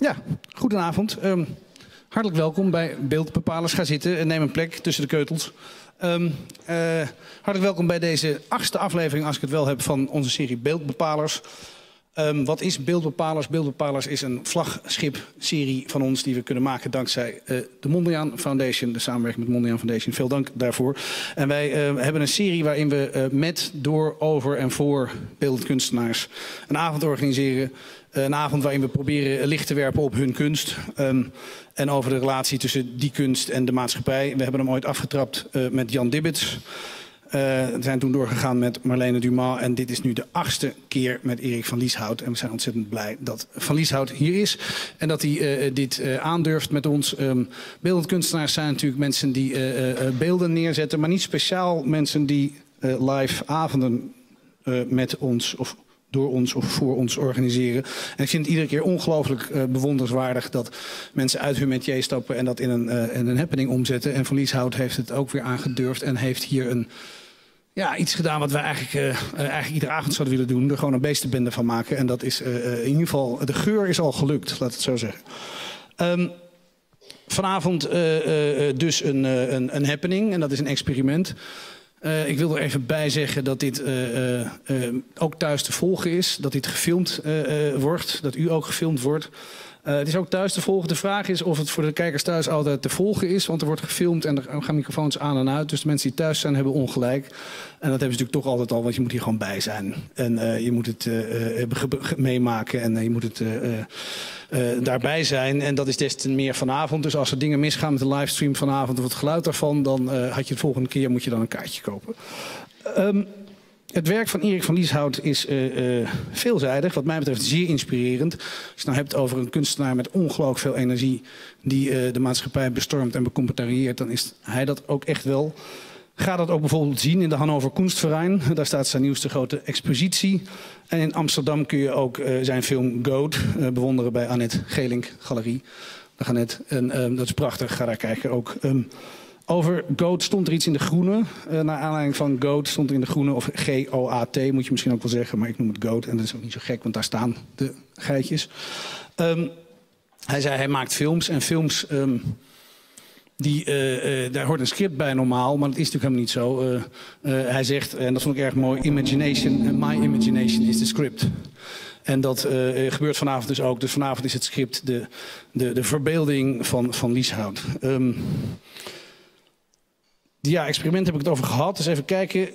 Ja, goedenavond. Hartelijk welkom bij Beeldbepalers. Ga zitten en neem een plek tussen de keutels. Hartelijk welkom bij deze 8e aflevering, als ik het wel heb, van onze serie Beeldbepalers. Wat is Beeldbepalers? Beeldbepalers is een vlaggenschipserie van ons die we kunnen maken dankzij de Mondriaan Foundation, de samenwerking met Mondriaan Foundation. Veel dank daarvoor. En wij hebben een serie waarin we met, door, over en voor beeldend kunstenaars een avond organiseren. Een avond waarin we proberen licht te werpen op hun kunst en over de relatie tussen die kunst en de maatschappij. We hebben hem ooit afgetrapt met Jan Dibbets. We zijn toen doorgegaan met Marlene Dumas en dit is nu de 8e keer met Erik van Lieshout. En we zijn ontzettend blij dat Van Lieshout hier is en dat hij dit aandurft met ons. Beeldend kunstenaars zijn natuurlijk mensen die beelden neerzetten, maar niet speciaal mensen die live avonden met ons of door ons of voor ons organiseren. En ik vind het iedere keer ongelooflijk bewonderenswaardig dat mensen uit hun métier stappen en dat in een happening omzetten. En Van Lieshout heeft het ook weer aangedurfd en heeft hier een, ja, iets gedaan wat wij eigenlijk iedere avond zouden willen doen. Er gewoon een beestenbende van maken. En dat is in ieder geval, de geur is al gelukt, laat het zo zeggen. Vanavond dus een happening en dat is een experiment. Ik wil er even bij zeggen dat dit ook thuis te volgen is. Dat dit gefilmd wordt, dat u ook gefilmd wordt. Het is ook thuis te volgen. De vraag is of het voor de kijkers thuis altijd te volgen is. Want er wordt gefilmd en er gaan microfoons aan en uit. Dus de mensen die thuis zijn hebben ongelijk. En dat hebben ze natuurlijk toch altijd al, want je moet hier gewoon bij zijn. En je moet het meemaken en je moet het daarbij zijn. En dat is des te meer vanavond. Dus als er dingen misgaan met de livestream vanavond of het geluid daarvan, dan had je de volgende keer moet je dan een kaartje kopen. Het werk van Erik van Lieshout is veelzijdig, wat mij betreft zeer inspirerend. Als je het nou hebt over een kunstenaar met ongelooflijk veel energie die de maatschappij bestormt en becommentarieert, dan is hij dat ook echt wel. Ga dat ook bijvoorbeeld zien in de Hannover Kunstverein. Daar staat zijn nieuwste grote expositie. En in Amsterdam kun je ook zijn film Goat bewonderen bij Annette Gelink Galerie. Dag Annette. En dat is prachtig, ga daar kijken ook. Over Goat stond er iets in de groene. Naar aanleiding van Goat stond er in de groene, of G-O-A-T moet je misschien ook wel zeggen, maar ik noem het Goat. En dat is ook niet zo gek, want daar staan de geitjes. Hij zei, hij maakt films. En films, daar hoort een script bij normaal, maar dat is natuurlijk helemaal niet zo. Hij zegt, en dat vond ik erg mooi, imagination, my imagination is the script. En dat gebeurt vanavond dus ook. Dus vanavond is het script de verbeelding van Lieshout. Ja, experiment heb ik het over gehad, dus even kijken. Ik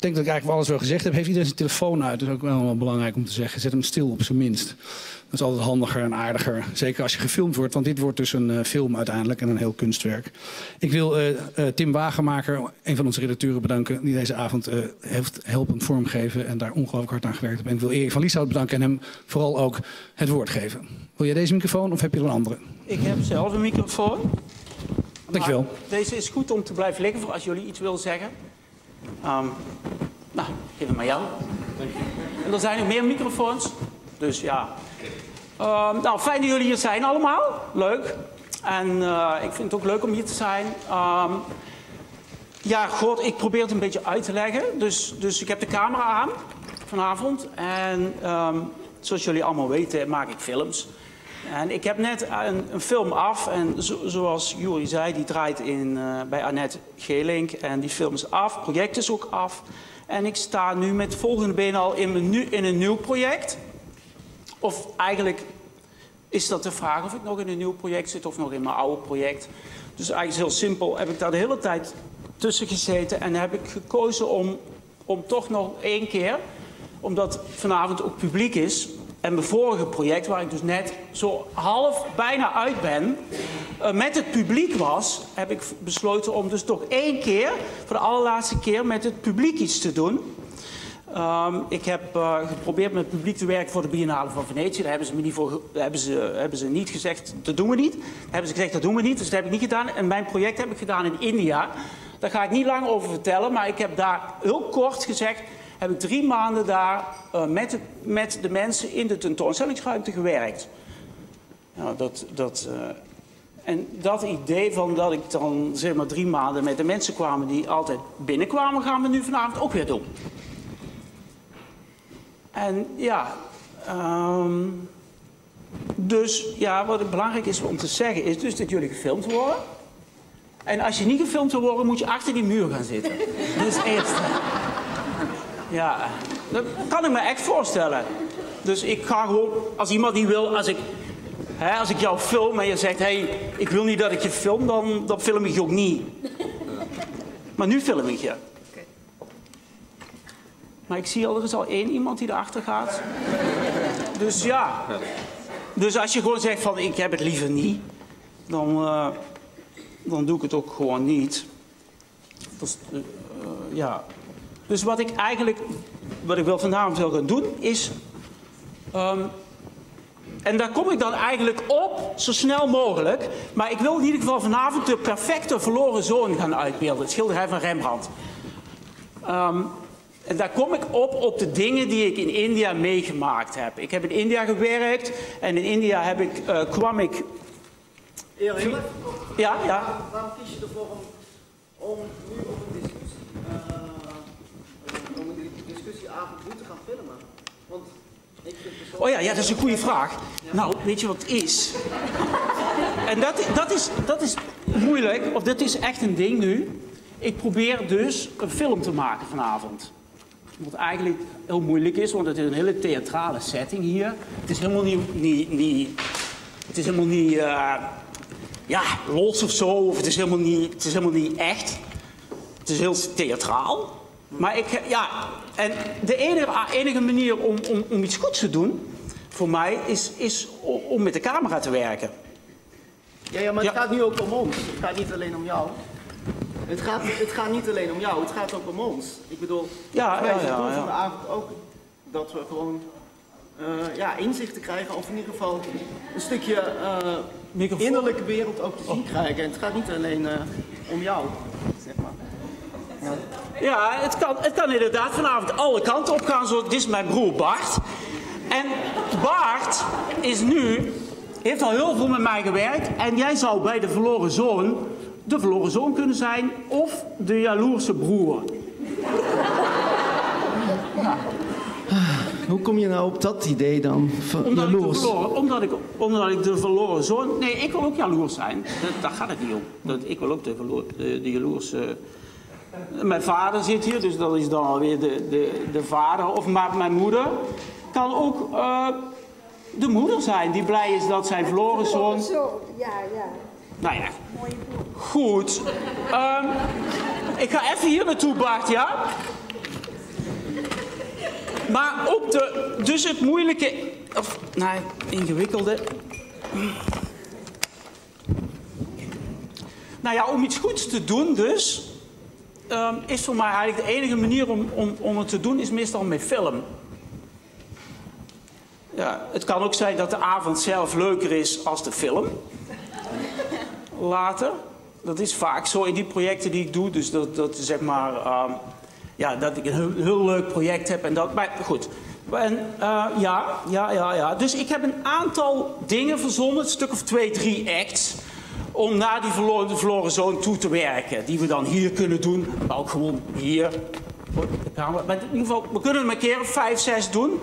denk dat ik eigenlijk wel alles wel gezegd heb. Heeft iedereen zijn telefoon uit? Dat is ook wel belangrijk om te zeggen. Zet hem stil op zijn minst. Dat is altijd handiger en aardiger. Zeker als je gefilmd wordt, want dit wordt dus een film uiteindelijk en een heel kunstwerk. Ik wil Tim Wagenmaker, een van onze redacteuren, bedanken die deze avond heeft helpen vormgeven en daar ongelooflijk hard aan gewerkt heeft. En ik wil Erik van Lieshout bedanken en hem vooral ook het woord geven. Wil jij deze microfoon of heb je er een andere? Ik heb zelf een microfoon. Dankjewel. Deze is goed om te blijven liggen voor als jullie iets willen zeggen. Nou, geef hem maar jou. En er zijn nog meer microfoons. Dus ja. Nou, fijn dat jullie hier zijn allemaal. Leuk. En ik vind het ook leuk om hier te zijn. Ja, God, ik probeer het een beetje uit te leggen. Dus ik heb de camera aan vanavond. En zoals jullie allemaal weten maak ik films. En ik heb net een film af en zoals Juri zei, die draait bij Annette Gelink. En die film is af, het project is ook af. En ik sta nu met volgende been al in een nieuw project. Of eigenlijk is dat de vraag of ik nog in een nieuw project zit of nog in mijn oude project. Dus eigenlijk heel simpel, heb ik daar de hele tijd tussen gezeten. En heb ik gekozen om toch nog één keer, omdat vanavond ook publiek is. En mijn vorige project, waar ik dus net zo half bijna uit ben, met het publiek was, heb ik besloten om dus toch één keer, voor de allerlaatste keer, met het publiek iets te doen. Ik heb geprobeerd met het publiek te werken voor de Biennale van Venetië. Daar hebben ze me niet voor, hebben ze niet gezegd, dat doen we niet. Daar hebben ze gezegd, dat doen we niet, dus dat heb ik niet gedaan. En mijn project heb ik gedaan in India. Daar ga ik niet lang over vertellen, maar ik heb daar heel kort gezegd, heb ik 3 maanden daar met de mensen in de tentoonstellingsruimte gewerkt. Nou, en dat idee van dat ik dan zeg maar 3 maanden met de mensen kwam die altijd binnenkwamen, gaan we nu vanavond ook weer doen. En ja, Dus ja, wat het belangrijk is om te zeggen is dus dat jullie gefilmd worden. En als je niet gefilmd wil worden, moet je achter die muur gaan zitten. Dus eerst. Ja, dat kan ik me echt voorstellen. Dus ik ga gewoon, als iemand die wil, als ik jou film en je zegt, hey, ik wil niet dat ik je film, dan film ik je ook niet. Maar nu film ik je. Maar ik zie al, er is al één iemand die erachter gaat. Dus ja. Dus als je gewoon zegt van, ik heb het liever niet, dan doe ik het ook gewoon niet. Dus, ja. Dus wat ik wel vanavond wil gaan doen is... en daar kom ik dan eigenlijk op, zo snel mogelijk. Maar ik wil in ieder geval vanavond de perfecte verloren zoon gaan uitbeelden. Het schilderij van Rembrandt. En daar kom ik op de dingen die ik in India meegemaakt heb. Ik heb in India gewerkt en in India heb ik, kwam ik... Erik, ja, ja. Waarom kies je ervoor om nu op een discussie, om een discussieavond nu te gaan filmen? Want ik vind persoonlijk... Oh ja, ja, dat is een goede vraag. Ja. Nou, weet je wat het is? En dat is moeilijk, of dat is echt een ding nu. Ik probeer dus een film te maken vanavond. Wat eigenlijk heel moeilijk is, want het is een hele theatrale setting hier. Het is helemaal niet los of zo, of het is helemaal niet echt. Het is heel theatraal. Maar ik, ja, en de enige manier om iets goeds te doen, voor mij, is om met de camera te werken. Ja, ja, maar het gaat nu ook om ons. Het gaat niet alleen om jou. Het gaat niet alleen om jou, het gaat ook om ons. Ik bedoel, wij zijn van de avond ook dat we gewoon inzichten krijgen, of in ieder geval een stukje innerlijke wereld ook te zien krijgen. En het gaat niet alleen om jou, zeg maar. Ja, ja, het kan inderdaad vanavond alle kanten op gaan. Dit is mijn broer Bart. En Bart is nu, heeft al heel veel met mij gewerkt en jij zou bij de verloren zoon... de verloren zoon kunnen zijn of de jaloerse broer. Ja. Hoe kom je nou op dat idee dan? Omdat ik de verloren zoon... Nee, ik wil ook jaloers zijn. Daar gaat het niet om. Ik wil ook de jaloerse... Mijn vader zit hier, dus dat is dan alweer de vader. Of maar mijn moeder kan ook de moeder zijn. Die blij is dat zijn verloren zoon... Ja, ja. Nou ja, goed. Ik ga even hier naartoe, Bart, ja? Maar op de... Dus het moeilijke... Of, nee, ingewikkelde... Nou ja, om iets goeds te doen dus... is voor mij eigenlijk de enige manier om het te doen, is meestal met film. Ja, het kan ook zijn dat de avond zelf leuker is als de film. Later. Dat is vaak zo in die projecten die ik doe. Dus dat zeg maar, dat ik een heel leuk project heb en dat. Maar goed. En, ja. Dus ik heb een aantal dingen verzonnen, een stuk of 2, 3 acts, om naar die verloren zoon toe te werken. Die we dan hier kunnen doen, maar ook gewoon hier. Maar in ieder geval, we kunnen hem een keer 5, 6 doen.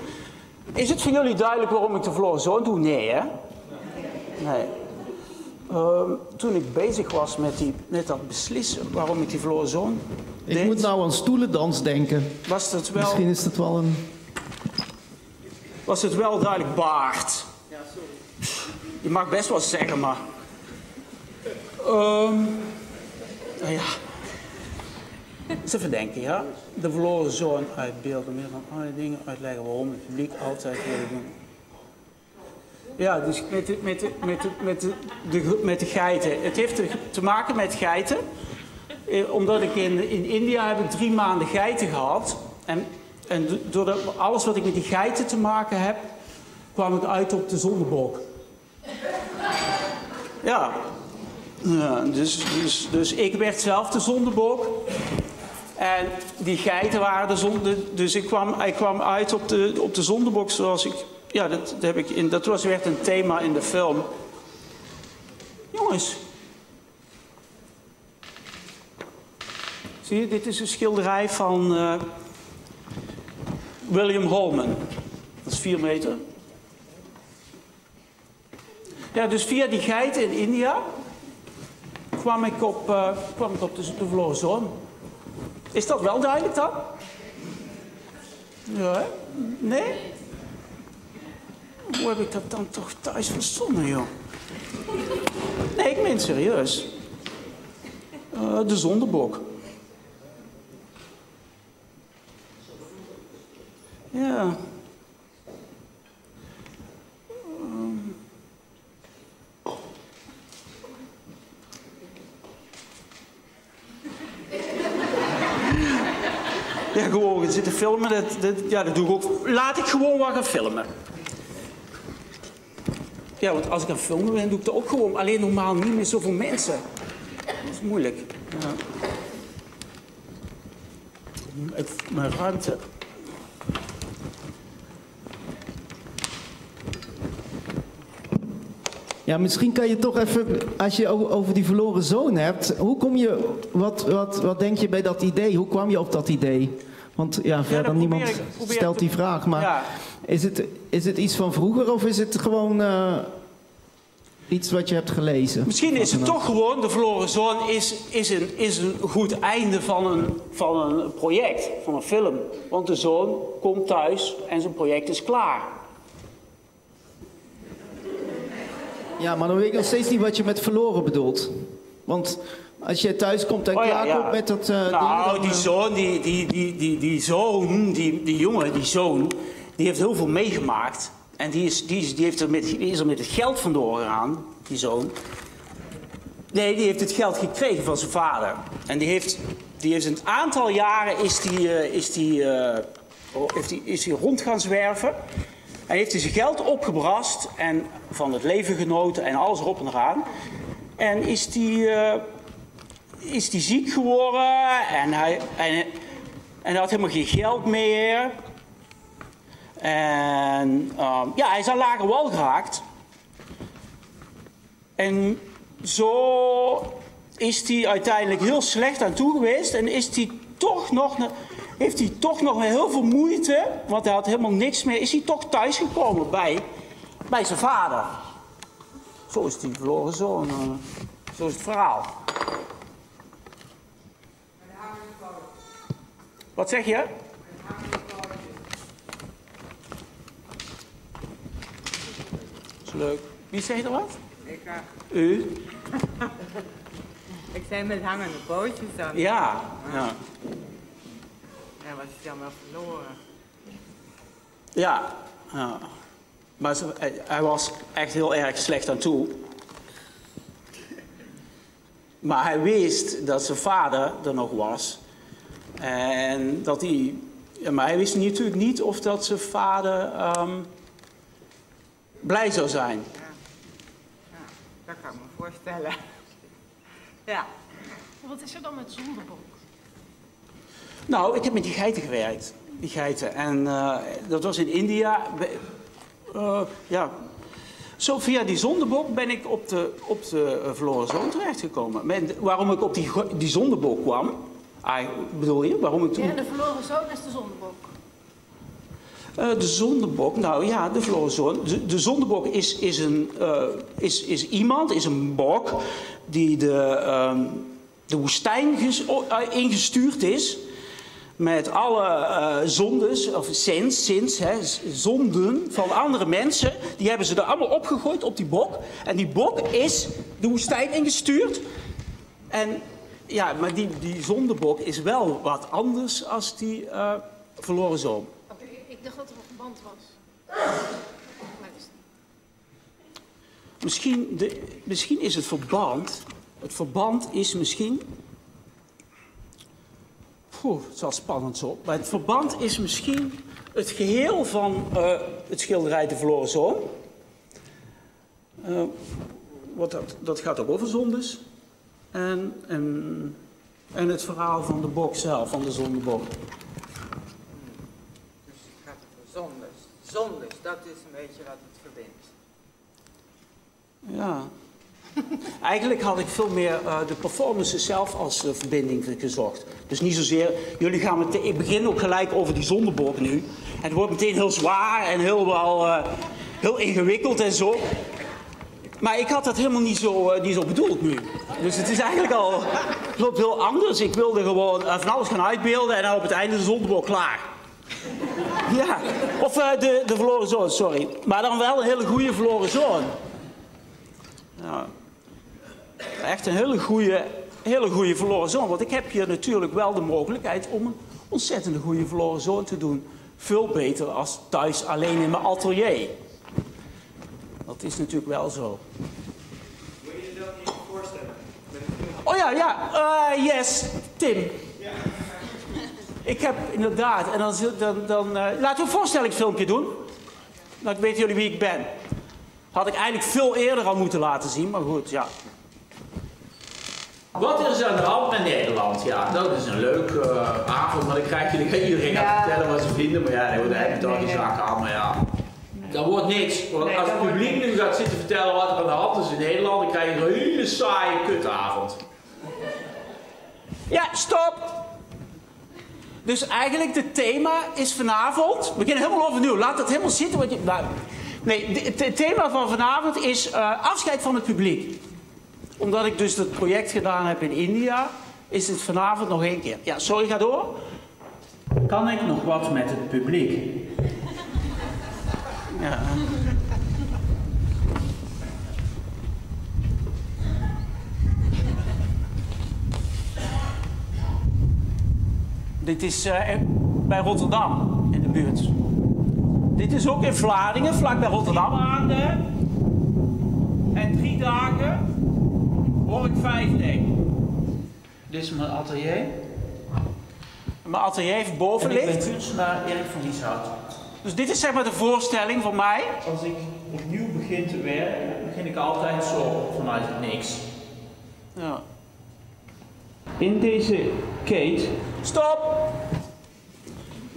Is het voor jullie duidelijk waarom ik de verloren zoon doe? Nee, hè? Nee. Toen ik bezig was met dat beslissen waarom ik die verloren zoon deed... Ik moet nou aan stoelendans denken. Was dat wel... Misschien is dat wel een... Was het wel duidelijk, Bart? Ja, sorry. Je mag best wel zeggen, maar... Nou ja... Ze verdenken, ja? De verloren zoon uitbeelden, meer dan alle dingen uitleggen waarom het publiek altijd willen doen. Ja, dus met de geiten. Het heeft te maken met geiten. Omdat ik in India heb ik 3 maanden geiten gehad. En door alles wat ik met die geiten te maken heb, kwam ik uit op de zondebok. Ja. Ja, dus ik werd zelf de zondebok. En die geiten waren de zonde. Dus ik kwam uit op de zondebok zoals ik... Ja, dat werd een thema in de film. Jongens. Zie je, dit is een schilderij van William Holman. Dat is 4 meter. Ja, dus via die geit in India kwam ik op de verloren zoon. Is dat wel duidelijk dan? Ja, nee? Hoe heb ik dat dan toch thuis verzonnen, joh? Nee, ik meen serieus. De zondebok. Ja. Ja, gewoon gaan zitten filmen. Dat doe ik ook. Laat ik gewoon wat gaan filmen. Ja, want als ik aan filmen ben, doe ik dat ook gewoon. Alleen normaal niet meer zoveel mensen. Dat is moeilijk. Ja. Mijn ruimte. Ja, misschien kan je toch even, als je over die verloren zoon hebt, hoe kom je, wat denk je bij dat idee? Hoe kwam je op dat idee? Want ja, verder niemand stelt die vraag, maar ja. Is het iets van vroeger of is het gewoon iets wat je hebt gelezen? Misschien is het toch gewoon, de verloren zoon is een goed einde van een project, van een film. Want de zoon komt thuis en zijn project is klaar. Ja, maar dan weet ik nog steeds niet wat je met verloren bedoelt. Want als je thuis komt en klaarkomt met dat... nou, die jongen, die zoon, die heeft heel veel meegemaakt. En die is er met het geld vandoor gegaan, die zoon. Nee, die heeft het geld gekregen van zijn vader. En die heeft een aantal jaren is die rond gaan zwerven. Hij heeft dus zijn geld opgebrast en van het leven genoten en alles erop en eraan. En is die ziek geworden en hij had helemaal geen geld meer. En ja, hij is aan lager wal geraakt. En zo is hij uiteindelijk heel slecht aan toe geweest en is hij toch nog... heeft hij toch nog heel veel moeite, want hij had helemaal niks meer, is hij toch thuisgekomen bij zijn vader. Zo is die verloren zoon. Zo is het verhaal. Wat zeg je? Dat is leuk. Wie zegt er wat? Ik ga. U? Ik zei met hangende pootjes aan. Ja, ja. Ja, wat is dan wel verloren? Ja, ja. Maar hij was echt heel erg slecht aan toe. Maar hij wist dat zijn vader er nog was. En dat hij... Maar hij wist natuurlijk niet of dat zijn vader blij zou zijn. Ja. Ja, dat kan ik me voorstellen. Ja. Wat is er dan met zondebok? Nou, ik heb met die geiten gewerkt. Die geiten. En dat was in India. Ja. Zo via die zondebok ben ik op de verloren zoon terechtgekomen. Waarom ik op die zondebok kwam? Bedoel je? Waarom ik toen... Ja, de verloren zoon is de zondebok. De zondebok, nou ja, de verloren zoon. De zondebok is iemand, is een bok die de woestijn ingestuurd is. Met alle zondes, of zonden van andere mensen. Die hebben ze er allemaal opgegooid op die bok. En die bok is de woestijn ingestuurd. En ja, maar die zondebok is wel wat anders als die verloren zoon. Okay, ik dacht dat er een verband was. Maar is niet. Misschien is het verband. Het verband is misschien... Oeh, het is wel spannend zo. Maar het verband is misschien het geheel van het schilderij De Verloren Zoon. Dat gaat ook over zondes. En het verhaal van de bok zelf, van de zondebok. Dus het gaat over zondes. Zondes, dat is een beetje wat het verbindt. Ja. Eigenlijk had ik veel meer de performances zelf als verbinding gezocht. Dus niet zozeer, jullie gaan meteen, ik begin ook gelijk over die zondebok nu. En het wordt meteen heel zwaar en heel ingewikkeld en zo. Maar ik had dat helemaal niet zo bedoeld nu. Dus het is eigenlijk al... Het loopt heel anders. Ik wilde gewoon van alles gaan uitbeelden en dan op het einde de zondebok klaar. Ja, of de verloren zoon, sorry. Maar dan wel een hele goede verloren zoon. Nou, echt een hele goede verloren zoon. Want ik heb hier natuurlijk wel de mogelijkheid om een ontzettende goede verloren zoon te doen. Veel beter als thuis alleen in mijn atelier. Dat is natuurlijk wel zo. Wil je dat niet voorstellen? Oh ja, ja. Yes, Tim. Ja. Ik heb inderdaad, en dan laten we een voorstellingsfilmpje doen. Dan weten jullie wie ik ben. Had ik eigenlijk veel eerder al moeten laten zien, maar goed, ja. Wat is aan de hand met Nederland? Ja, dat is een leuke avond, maar ik krijg jullie iedereen gaan vertellen wat ze vinden. Maar ja, dat wordt eigenlijk toch die zaken aan, maar ja. Dat wordt niks. Want als het publiek nu gaat zitten vertellen wat er aan de hand is in Nederland, dan krijg je een hele saaie kutavond. Ja, stop! Dus eigenlijk het thema is vanavond... We beginnen helemaal overnieuw. Laat dat helemaal zitten. Want je, nou, nee, het thema van vanavond is afscheid van het publiek. Omdat ik dus dat project gedaan heb in India, is het vanavond nog één keer. Ja, sorry, ga door. Kan ik nog wat met het publiek? Ja. Dit is bij Rotterdam in de buurt. Dit is ook in Vlaardingen, vlakbij Rotterdam. 3 maanden en 3 dagen hoor ik 5 dingen. Dit is mijn atelier. Mijn atelier heeft bovenlicht. En ik ben kunstenaar Erik van Lieshout. Dus dit is zeg maar de voorstelling van mij. Als ik opnieuw begin te werken, begin ik altijd zo vanuit het niks. Ja. In deze kate... Stop!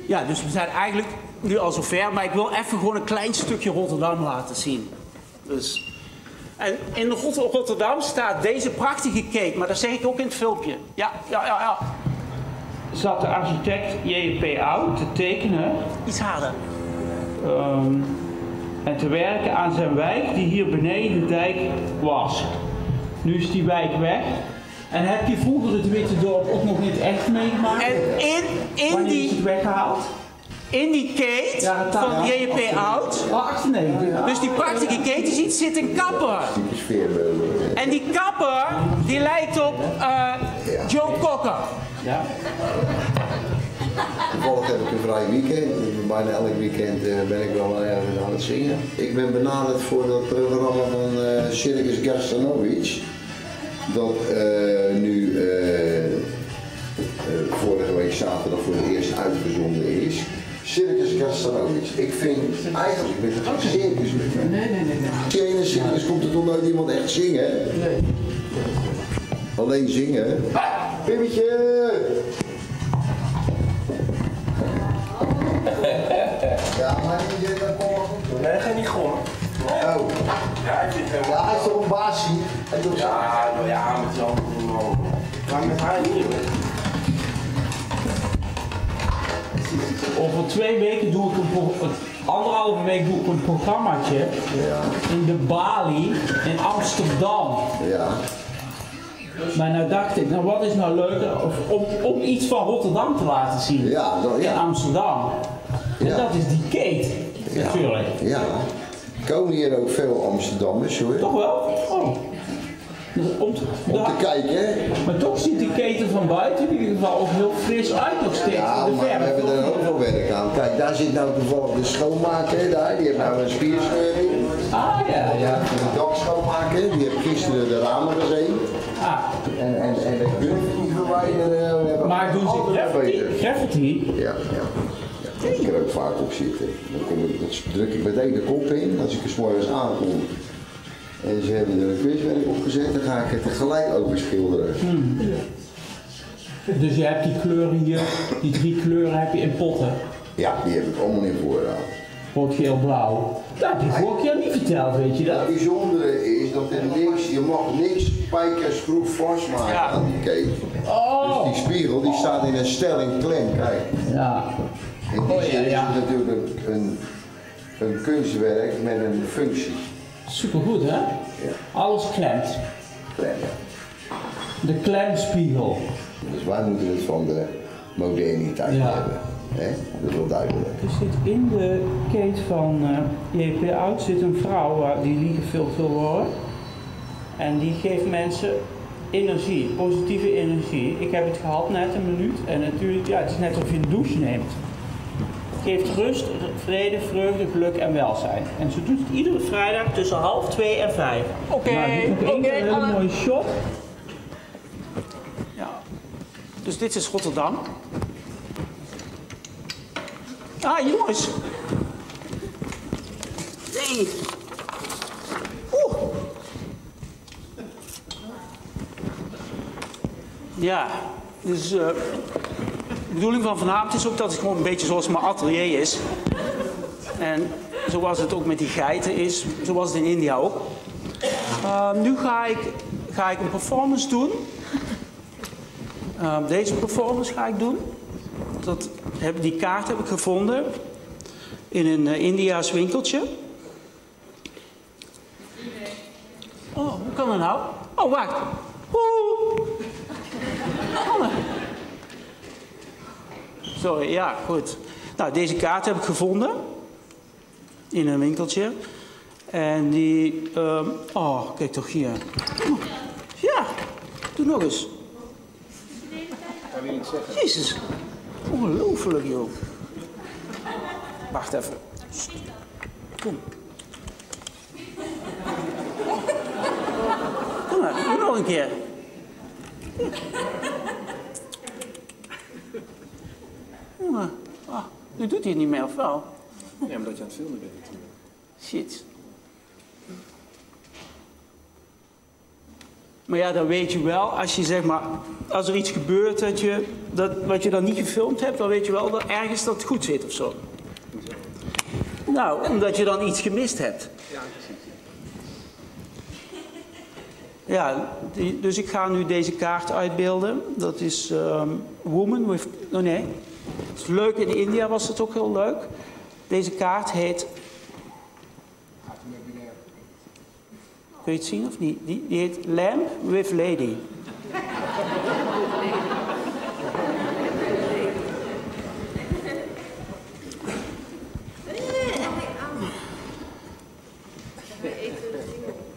Ja, dus we zijn eigenlijk nu al zover, maar ik wil even gewoon een klein stukje Rotterdam laten zien. Dus. En in Rotterdam staat deze prachtige kate, maar dat zeg ik ook in het filmpje. Ja, ja, ja, ja. Zat de architect J.P. Oud te tekenen. Iets harder. En te werken aan zijn wijk die hier beneden de dijk was. Nu is die wijk weg. En heb je vroeger het Witte Dorp ook nog niet echt meegemaakt? En wanneer is het weggehaald? In die kate ja, van J.P. Oud. Oh, 98. Ja. Dus die prachtige kate die ziet, zit een kapper. Typisch veerbeelden. En die kapper, die lijkt op Joe Cocker. Ja. Toevallig heb ik een vrij weekend. Bijna elk weekend ben ik wel ergens aan het zingen. Ik ben benaderd voor dat programma van Circus Garstanovic. Dat nu vorige week zaterdag voor het eerst uitgezonden is. Circus Garstanovic. Ik vind eigenlijk met het circus met me. Nee. In een circus komt er toch nooit iemand echt zingen? Nee. Alleen zingen. Pimmetje! Ja, maar die zit daar gewoon goed. Nee, ga niet gewoon. Oh. Ja, ik vind het wel. Ja, hij is toch een baasie. Ja, nou ja, met Jan. Maar met haar hier. Over 2 weken doe ik een 1,5 week doe ik een programmaatje. Ja. In de Bali in Amsterdam. Ja. Maar nou dacht ik, nou wat is nou leuker om iets van Rotterdam te laten zien in Amsterdam. En dat is die kate, natuurlijk. Ja, komen hier ook veel Amsterdammers hoor. Toch wel? Oh. Dus om te kijken hè? Maar toch ziet die keten van buiten in ieder geval ook heel fris uit nog steeds. Ja, maar we hebben er ook veel werk aan. Kijk, daar zit nou toevallig de schoonmaker, daar, die heeft nou een spierscheuring. Ah ja, ja. De dak schoonmaken, die heeft gisteren de ramen gezien. Ah. En de kunstje verwijderen. Maar doen ze graffiti? Ja, ja. Ik kan er ook vaak op zitten. Dan druk ik meteen de kop in, als ik er 's morgens aankom. En ze hebben er een kunstwerk op gezet, dan ga ik het tegelijk over schilderen. Hmm. Dus je hebt die kleuren hier, die 3 kleuren heb je in potten? Ja, die heb ik allemaal in voorraad. Rood, geel, blauw. Dat heb ik vorige keer niet verteld, weet je dat? Het bijzondere is dat er niks, je mag niks spijkerschroef vastmaken aan die keten. Oh. Dus die spiegel die staat in een stelling klem, kijk. Ja. In die zin is het natuurlijk een kunstwerk met een functie. Supergoed, hè? Ja. Alles klemt. Klem, ja. De klemspiegel. Dus wij moeten het van de moderniteit hebben. Hè? Dat is wel duidelijk. Er zit in de keet van JP Oud zit een vrouw die liefgevuld wil worden. En die geeft mensen energie, positieve energie. Ik heb het gehad net een minuut en natuurlijk, ja, het is net alsof je een douche neemt. Het geeft rust, vrede, vreugde, geluk en welzijn. En ze doet het iedere vrijdag tussen 13:30 en 17:00. Oké, een hele mooie shop. Ja. Dus dit is Rotterdam. Ah, jongens. Nee. Oeh. Ja, dus de bedoeling van vanavond is ook dat het gewoon een beetje zoals mijn atelier is. En zoals het ook met die geiten is, zoals het in India ook. Nu ga ik een performance doen. Deze performance ga ik doen. Die kaart heb ik gevonden in een Indiaas winkeltje. Oh, hoe kan dat nou? Oh, wacht. Oeh. Sorry, ja, goed. Nou, deze kaart heb ik gevonden in een winkeltje. En die... oh, kijk toch hier. Ja, doe nog eens. Dat wil je niet zeggen. Jezus. Ongelooflijk, joh. Wacht even. Kom. Kom maar, doe nog een keer. Oh, nu doet hij het niet meer, of wel? Ja, omdat je aan het filmen bent natuurlijk. Shit. Maar ja, dan weet je wel, als je zeg maar, als er iets gebeurt wat je dan niet gefilmd hebt, dan weet je wel dat ergens dat goed zit of zo. Nou, omdat je dan iets gemist hebt. Ja, precies. Ja, dus ik ga nu deze kaart uitbeelden. Dat is Woman with... Oh nee. Het is leuk, in India was het ook heel leuk. Deze kaart heet... Kun je het zien of niet? Die heet Lamp with Lady.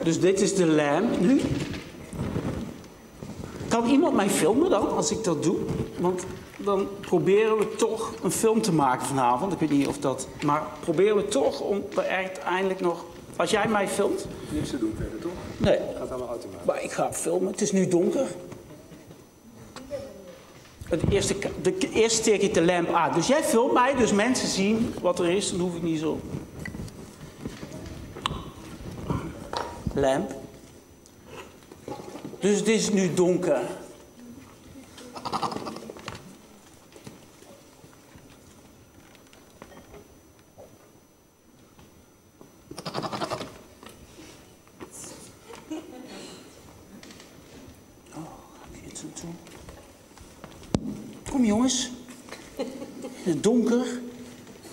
Dus dit is de lamp nu. Kan iemand mij filmen dan, als ik dat doe? Want dan proberen we toch een film te maken vanavond. Ik weet niet of dat... Maar proberen we toch om uiteindelijk nog... Als jij mij filmt... Niks te doen verder, toch? Nee. Gaat allemaal automatisch. Maar ik ga filmen. Het is nu donker. Eerst steek ik de lamp aan. Dus jij filmt mij, dus mensen zien wat er is. Dan hoef ik niet zo... Lamp. Dus het is nu donker. Kom jongens, in het donker.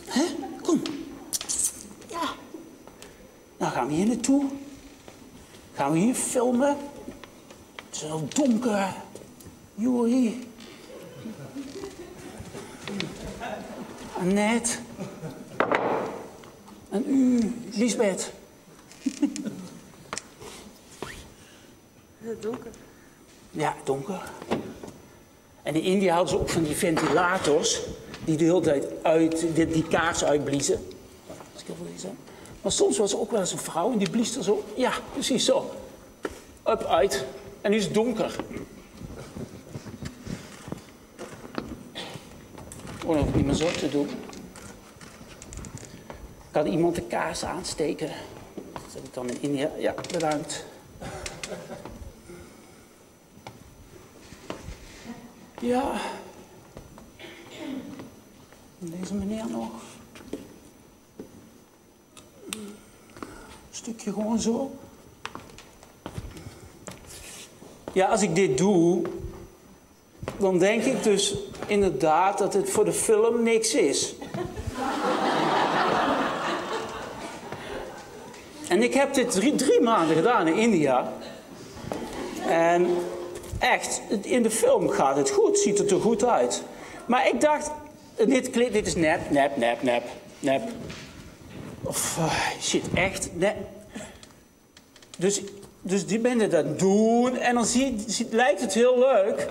Hè? Kom. Ja. Nou gaan we hier naartoe. Gaan we hier filmen. Het is heel donker. Juri. Annette. En u, Lisbeth. Heel donker. Ja, donker. En in India hadden ze ook van die ventilators die de hele tijd die kaars uitbliezen. Als ik even lezen. Maar soms was er ook wel eens een vrouw en die blies er zo. Ja, precies zo. Up, uit. En nu is het donker. Oh, dan hoef ik niet meer zo te doen. Kan iemand de kaars aansteken? Dat heb ik dan in India. Ja, bedankt. Ja. Deze meneer nog. Een stukje gewoon zo. Ja, als ik dit doe, dan denk ik dus inderdaad dat het voor de film niks is. En ik heb dit drie maanden gedaan in India. En echt, in de film gaat het goed, ziet het er goed uit. Maar ik dacht, dit is nep. Of, shit, echt, nep. Dus die ben je dat doen en dan lijkt het heel leuk.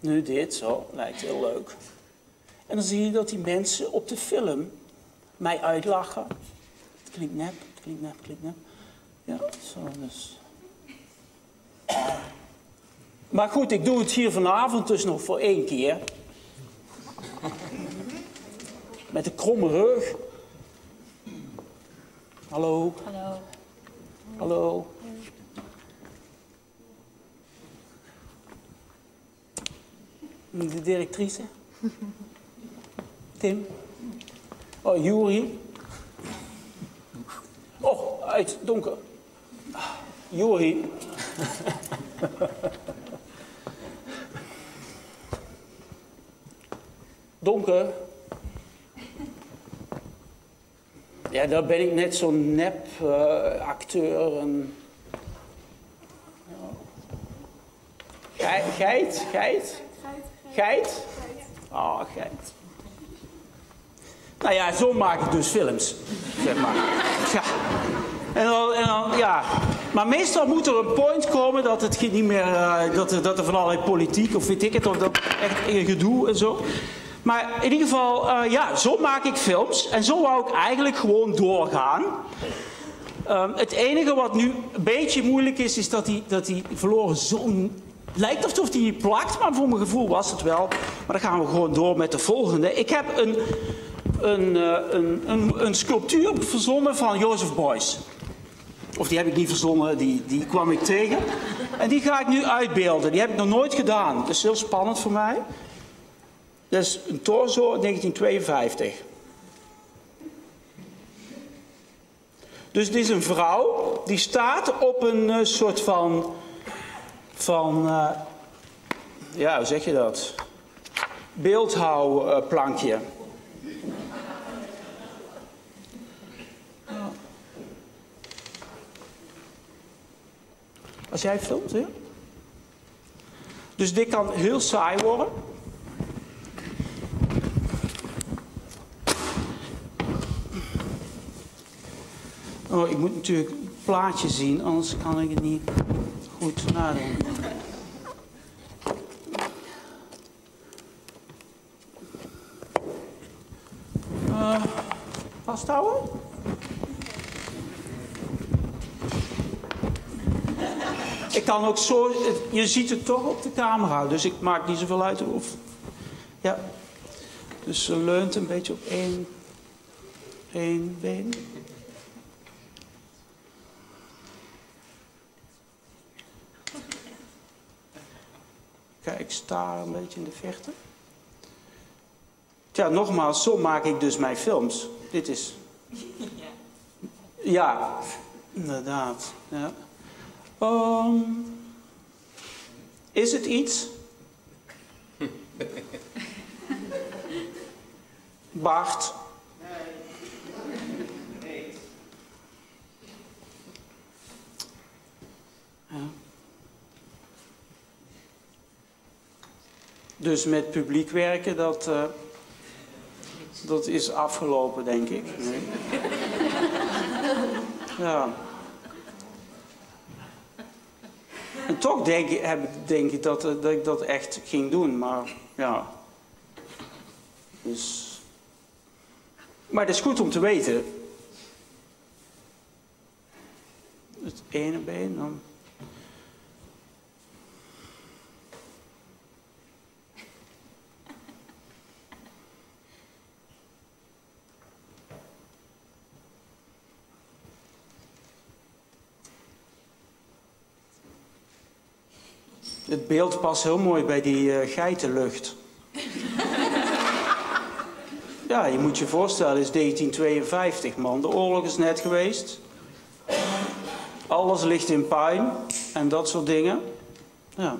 Nu dit, zo, lijkt heel leuk. En dan zie je dat die mensen op de film mij uitlachen. Het klinkt nep, het klinkt nep, het klinkt nep. Ja, zo dus. Maar goed, ik doe het hier vanavond dus nog voor 1 keer. Met een kromme rug. Hallo. Hallo. Hallo. De directrice. Tim. Oh, Juri. Oh, uit, donker. Juri. Donker. Ja, daar ben ik net zo'n nep acteur. En... Geit? Oh, geit. Nou ja, zo maak ik dus films, zeg maar. Ja. En dan, ja. Maar meestal moet er een point komen dat het niet meer, dat er van allerlei politiek of weet ik het, of dat echt gedoe en zo. Maar in ieder geval, ja, zo maak ik films. En zo wou ik eigenlijk gewoon doorgaan. Het enige wat nu een beetje moeilijk is, is dat die verloren zon... Lijkt alsof die plakt, maar voor mijn gevoel was het wel. Maar dan gaan we gewoon door met de volgende. Ik heb een sculptuur verzonnen van Joseph Beuys. Of die heb ik niet verzonnen, die kwam ik tegen. En die ga ik nu uitbeelden. Die heb ik nog nooit gedaan. Dat is heel spannend voor mij. Dat is een torso uit 1952. Dus dit is een vrouw die staat op een soort van... ja, hoe zeg je dat? Beeldhouwplankje. Als jij filmt, hè? Dus dit kan heel saai worden. Oh, ik moet natuurlijk het plaatje zien, anders kan ik het niet... Goed, nadenken. Vasthouden? Ik kan ook zo... Je ziet het toch op de camera, dus ik maak niet zoveel uit of... Ja. Dus ze leunt een beetje op één been. Ik sta een beetje in de verte. Tja, nogmaals, zo maak ik dus mijn films. Dit is... Ja, inderdaad. Ja. Is het iets? Bart? Nee. Ja. Dus met publiek werken, dat is afgelopen, denk ik. Nee? Ja. En toch denk ik dat ik dat echt ging doen, maar ja. Dus. Maar het is goed om te weten. Het ene been dan. Het beeld past heel mooi bij die geitenlucht. Ja, je moet je voorstellen, het is 1952, man. De oorlog is net geweest. Alles ligt in puin en dat soort dingen. Ja.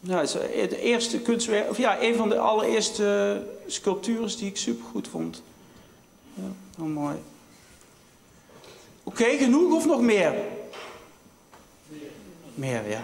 Ja, het is het eerste kunstwerk, of ja, een van de allereerste sculptures die ik supergoed vond. Ja, heel mooi. Oké, genoeg of nog meer? Meer, ja.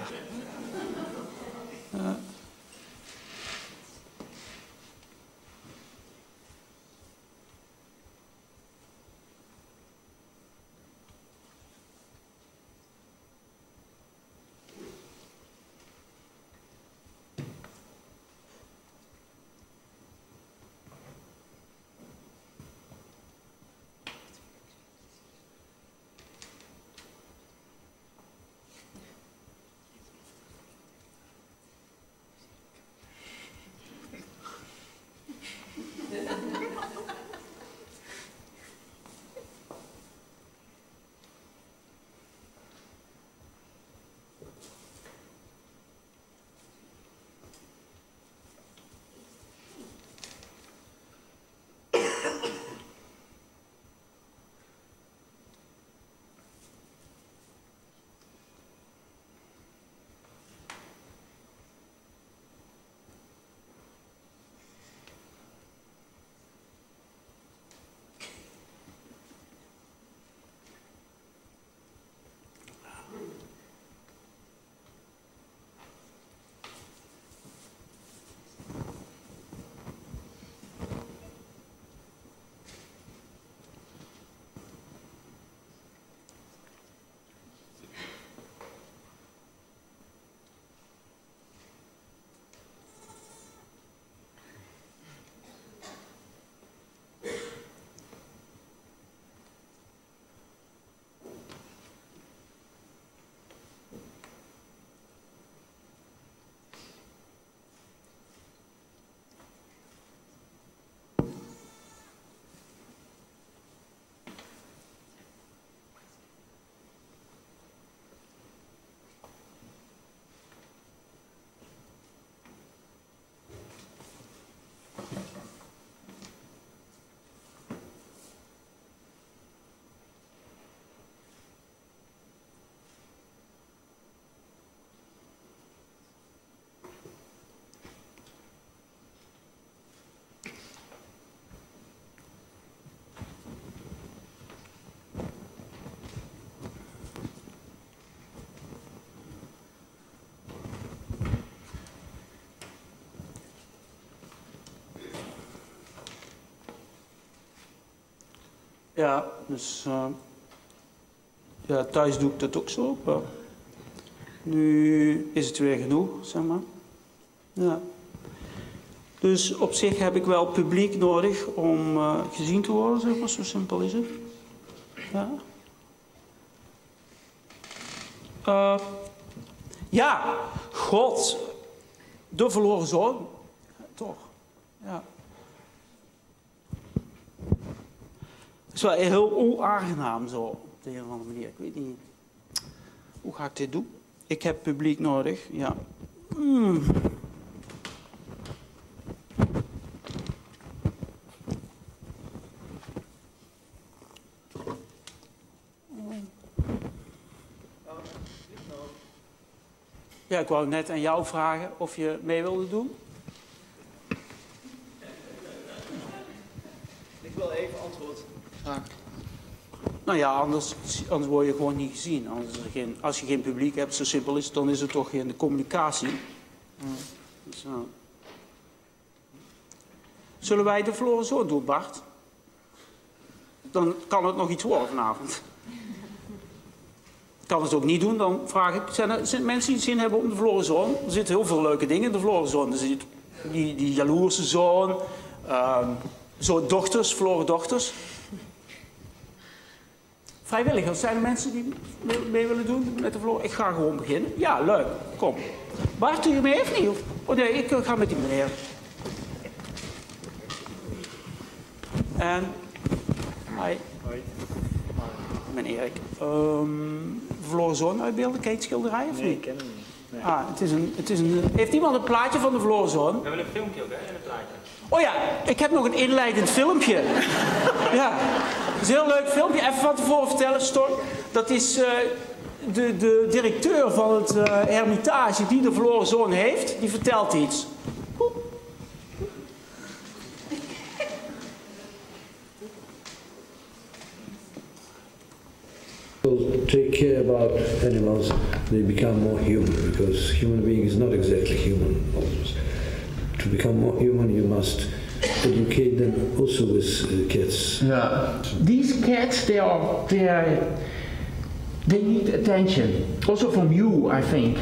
Ja, dus ja, thuis doe ik dat ook zo. Nu is het weer genoeg, zeg maar. Ja. Dus op zich heb ik wel publiek nodig om gezien te worden, zeg maar. Zo simpel is het. Ja. Ja, God, de verloren zoon. Ja, toch, ja. Het is wel heel onaangenaam zo, op de een of andere manier. Ik weet niet, hoe ga ik dit doen? Ik heb publiek nodig, ja. Ja, ik wou net aan jou vragen of je mee wilde doen. Ik wil even antwoord. Graag. Nou ja, anders word je gewoon niet gezien. Anders is er geen, als je geen publiek hebt, zo simpel is het, dan is er toch geen communicatie. Zo. Zullen wij de verloren zoon doen, Bart? Dan kan het nog iets worden vanavond. Kan het ook niet doen, dan vraag ik... Zijn er mensen die zin hebben om de verloren zoon? Er zitten heel veel leuke dingen in de verloren zoon. Er zit die jaloerse zoon... Zo dochters, verloren dochters. Vrijwilligers, zijn er mensen die mee willen doen met de verloren? Ik ga gewoon beginnen. Ja, leuk. Kom. Bart, doe je mee of niet? Oh nee, ik ga met die meneer. En... Hi. Hoi. Ik ben Erik. Verloren zoon uitbeelden, ken je het schilderij of niet? Nee, ik ken hem niet. Nee. Ah, heeft iemand een plaatje van de verloren zoon? We hebben een filmpje ook, hè, en een plaatje. Oh ja, ik heb nog een inleidend filmpje. Ja, dat is een heel leuk filmpje. Even van tevoren vertellen, Storm. Dat is de directeur van het Hermitage die de verloren zoon heeft. Die vertelt iets. Oep. care about animals, they become more human, because human being is not exactly human always. To become more human, you must educate them also with cats. Yeah. These cats, they need attention, also from you, I think.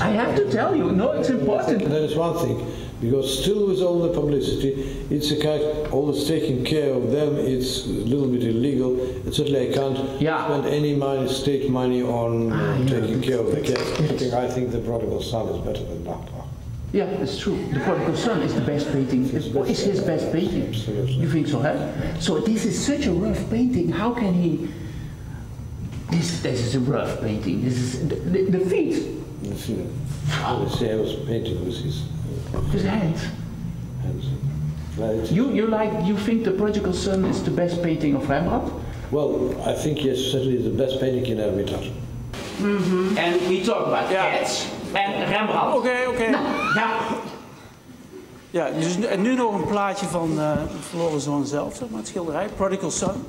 I have to tell you, no, it's important. There is one thing, because still with all the publicity, it's a cat always taking care of them, it's a little bit illegal, certainly I can't spend any money, state money on taking care of the cats. I think the prodigal son is better than Bart. Yeah, it's true. The prodigal son is the best painting. It's his best painting. Absolutely. You think so, huh? So this is such a rough painting. How can he? This is a rough painting. This is the feet. The feet. I would say I was painting with his hands. Hands. You think the prodigal son is the best painting of Rembrandt? Well, I think yes, certainly the best painting in Hermitage. Mm-hmm. And we talk about cats. En Rembrandt. Oké. Ja. Ja, dus, en nu nog een plaatje van verloren zoon zelf, zeg maar, het schilderij, Prodigal Son.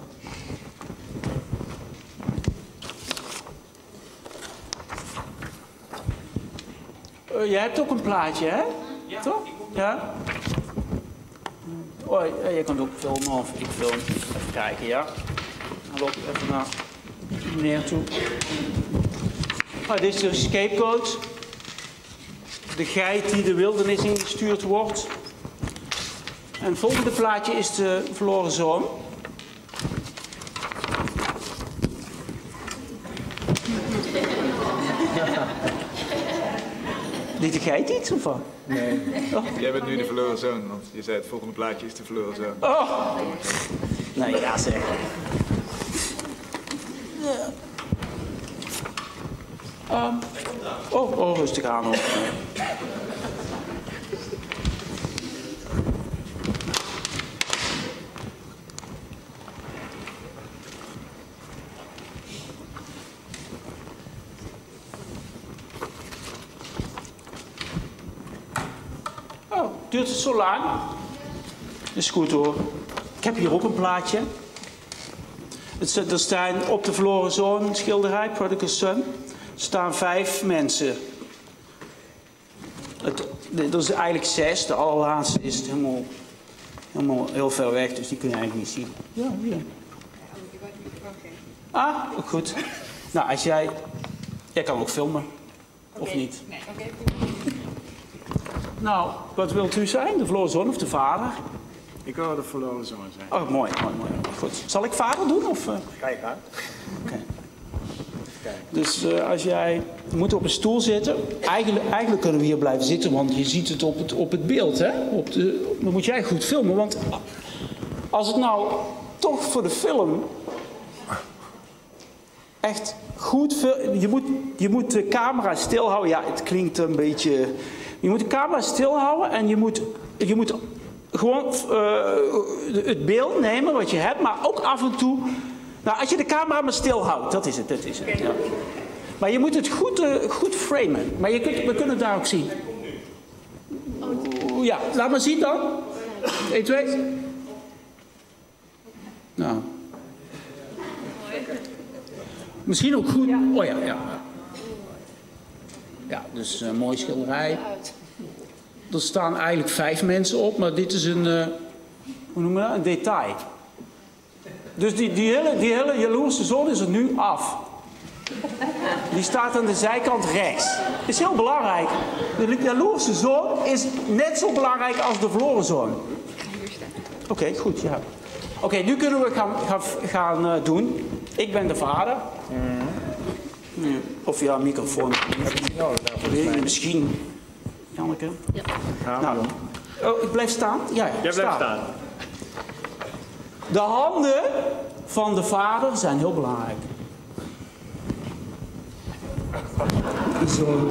Jij hebt ook een plaatje, hè? Ja, toch? Ja. Oh, jij kan het ook filmen of ik film. Even kijken, ja. Dan loop ik even naar meneer toe. Oh, dit is de scapegoat. De geit die de wildernis ingestuurd wordt. En het volgende plaatje is de verloren zoon. Deed de geit iets of wat? Nee. Oh. Jij bent nu de verloren zoon, want je zei het volgende plaatje is de verloren zoon. Oh! Nou ja, zeg. Oh, rustig aan hoor. Oh, duurt het zo lang? Is goed hoor. Ik heb hier ook een plaatje. Er staan op de verloren zoon schilderij, Prodigal Son. Staan 5 mensen. Dat is eigenlijk 6. De allerlaatste is het helemaal heel ver weg, dus die kun je eigenlijk niet zien. Ja, hier. Ah, ook goed. Nou, als jij kan ook filmen, of niet? Nee, oké. Nou, wat wilt u zijn? De verloren zoon of de vader? Ik wil de verloren zoon zijn. Oh, mooi. Goed. Zal ik vader doen of? Ga je gaan. Oké. Dus als jij... We moeten op een stoel zitten. Eigenlijk kunnen we hier blijven zitten, want je ziet het op het beeld. Hè? Dan moet jij goed filmen, want als het nou toch voor de film echt goed... Je moet de camera stilhouden. Ja, het klinkt een beetje... Je moet de camera stilhouden en je moet gewoon het beeld nemen wat je hebt, maar ook af en toe... Nou, als je de camera maar stilhoudt, dat is het. Ja. Maar je moet het goed framen. Maar we kunnen het daar ook zien. Ja, laat maar zien dan. 1, 2. Nou. Misschien ook goed. Oh ja. Ja, dus een mooi schilderij. Er staan eigenlijk 5 mensen op, maar dit is een, hoe noemen we dat? Een detail. Dus die hele jaloerse zon is er nu af. Die staat aan de zijkant rechts. Is heel belangrijk. De jaloerse zon is net zo belangrijk als de verloren zon. Oké, goed, ja. Oké, nu kunnen we gaan doen. Ik ben de vader. Of ja, microfoon. Misschien. Janneke? Ja. Nou, oh, ik blijf staan? Ja, jij blijft staan. De handen van de vader zijn heel belangrijk. Zo.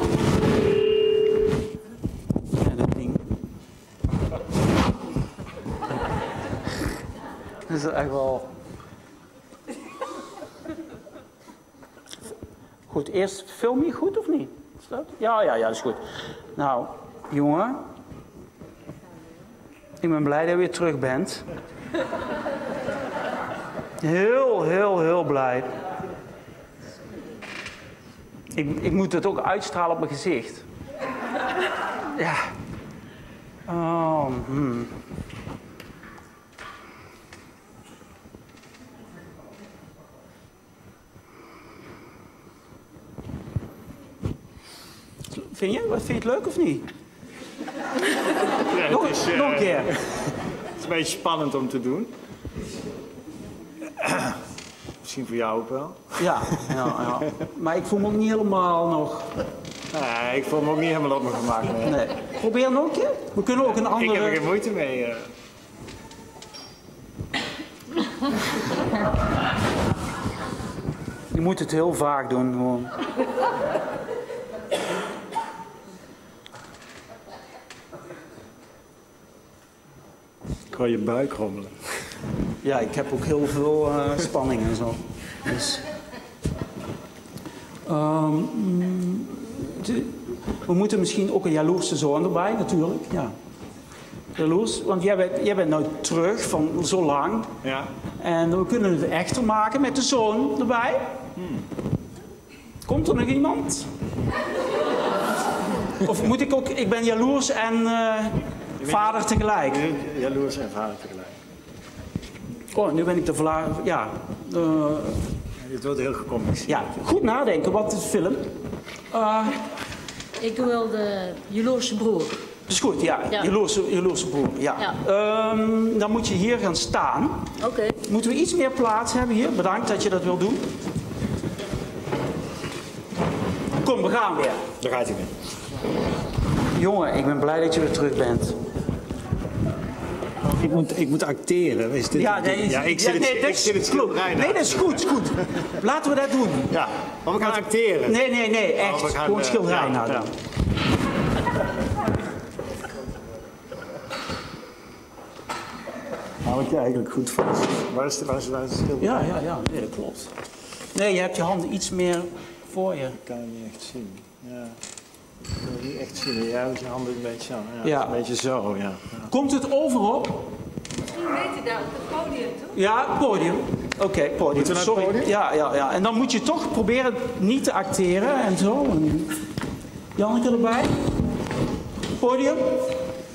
Ja, dat ding. Dat is echt wel... Goed, eerst film je goed of niet? Is dat? Ja, dat is goed. Nou, jongen. Ik ben blij dat je weer terug bent. Heel blij. Ik moet het ook uitstralen op mijn gezicht. Ja. Oh, Vind je? Vind je het leuk of niet? Ja, nog een keer. Het is een beetje spannend om te doen. Misschien voor jou ook wel. Ja, ja. Maar ik voel me ook niet helemaal nog... Nee, ik voel me ook niet helemaal op mijn gemak. Nee. Nee. Probeer nog een keer. We kunnen ook een andere... Ik heb er geen moeite mee. Je moet het heel vaak doen, gewoon. Je buik rommelen. Ja, ik heb ook heel veel spanning en zo. Dus, we moeten misschien ook een jaloerse zoon erbij, natuurlijk. Ja. Jaloers, want jij bent nou terug van zo lang. Ja. En we kunnen het echter maken met de zoon erbij. Komt er nog iemand? Of moet ik ook... Ik ben jaloers en... vader tegelijk. Jaloers en vader tegelijk. Oh, nu ben ik de vlaag. Ja. Dit wordt heel gecompliceerd. Ja, goed nadenken. Wat is film? Ik doe wel de jaloerse broer. Dat is goed, ja. Ja. Jaloerse broer. Ja. Ja. Dan moet je hier gaan staan. Oké. Okay. Moeten we iets meer plaats hebben hier? Bedankt dat je dat wil doen. Kom, we gaan weer. Daar gaat hij weer. Jongen, ik ben blij dat je weer terug bent. Ik moet acteren. Is dit nee, dat is goed, Laten we dat doen. Ja, maar we gaan acteren. Nee, echt. Oh, gewoon schilderij nou dan. Nou, wat je eigenlijk goed vond. Waar is de schilderij? Ja, nee, dat klopt. Nee, je hebt je handen iets meer voor je. Ik kan het niet echt zien, ja. Ik wil het niet echt zien. Ja, met je handen een beetje zo. Ja, ja. Een beetje zo, ja. Komt het over op? Misschien weten daar op het podium, toch? Ja, podium. Oké, podium. Moeten we naar het podium? Ja. En dan moet je toch proberen niet te acteren en zo. Janneke erbij. Podium.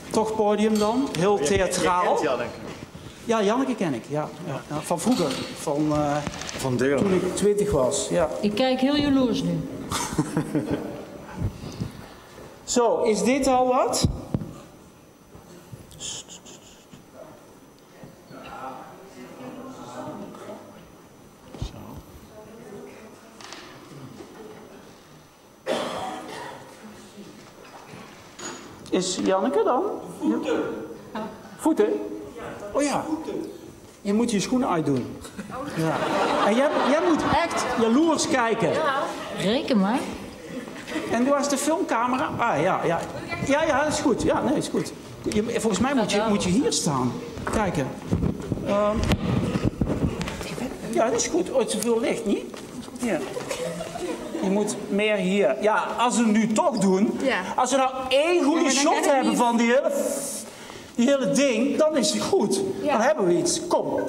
Toch podium dan. Heel theatraal. Je kent Janneke? Ja, Janneke ken ik. Ja. Van vroeger. Van Deurne. Toen ik 20 was. Ja. Ik kijk heel jaloers nu. Zo, is dit al wat? Is Janneke dan? Voeten. Ja. Voeten? Oh ja. Je moet je schoenen uitdoen. Ja. En jij moet echt jaloers kijken. Ja. Reken maar. En waar is de filmcamera? Ah, ja. Ja, dat is goed. Ja, nee, is goed. Volgens mij moet je hier staan. Kijken. Ja, dat is goed. Oh, te veel licht, niet? Ja. Je moet meer hier. Ja, als we het nu toch doen. Ja. Als we nou één goede shot hebben van die hele ding, dan is het goed. Ja. Dan hebben we iets. Kom.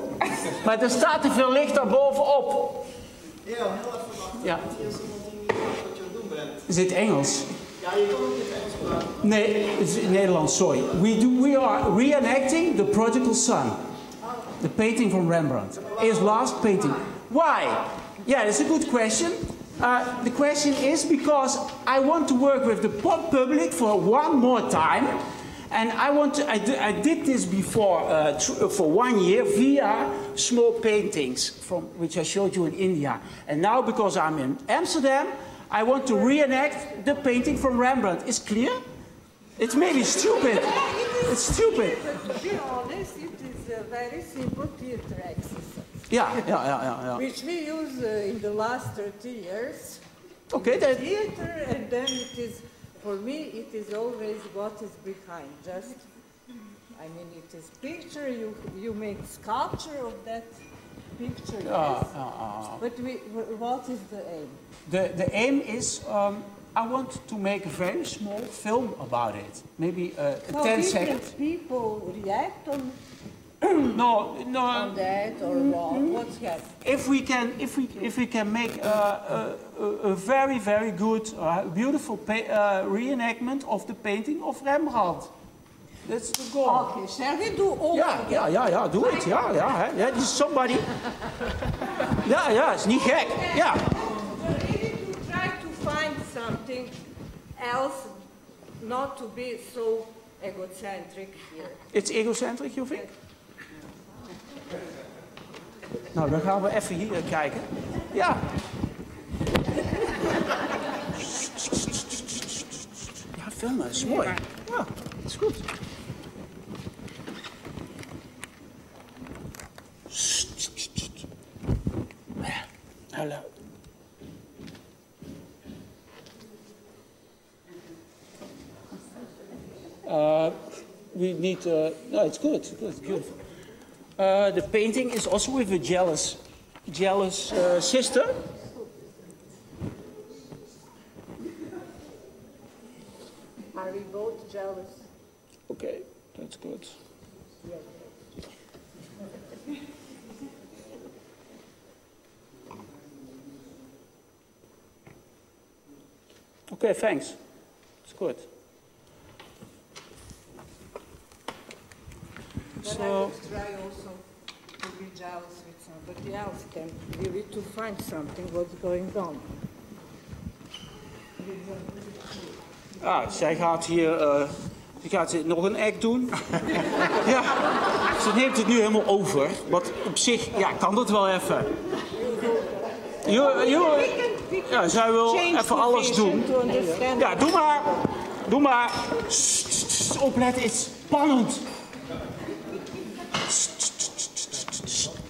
Maar er staat te veel licht daar bovenop. Ja, heel even. Ja. Is dit Engels? Ja, je kan ook niet Engels praten. Nee, het is in Nederlands, sorry. We are reenacting The Prodigal Son. The painting from Rembrandt. His last painting. Why? Yeah, that's a good question. The question is because I want to work with the public for one more time. And I did this before for 1 year via small paintings from which I showed you in India. And now because I'm in Amsterdam, I want to reenact the painting from Rembrandt. It's clear? It's maybe stupid. It's stupid. To be honest, it is a very simple theater exercise. Yeah. Which we use in the last 30 years. Okay, the theater, and then it is, for me, it is always what is behind. Just, I mean, it is picture. You make sculpture of that picture. Yes. But what is the aim? The aim is, I want to make a very small film about it. Maybe 10 seconds. People react on on that or wrong? What's happening? If we can make a very, very good, beautiful reenactment of the painting of Rembrandt. That's the goal. Okay, shall we do all again? Ja, doe het. Ja, hè. Dit is somebody. Ja, is niet gek. Ja. Try to find something else, not to be so egocentric here. It's egocentric, you think? Nou, dan gaan we even hier kijken. Ja. Ja, filmen is mooi. Ja, dat is goed. Hallo. We need. No, it's good. It's beautiful. The painting is also with a jealous sister. Are we both jealous? Okay, that's good. Okay, thanks. It's good. But I would try also to be jealous with somebody else, then really to find something what's going on. Ah, zij gaat nog een act doen. Ja, ze neemt het nu helemaal over. Wat op zich, ja, kan dat wel even. Ja, zij wil even alles doen. Ja, doe maar. Doe maar. Opletten, het is spannend.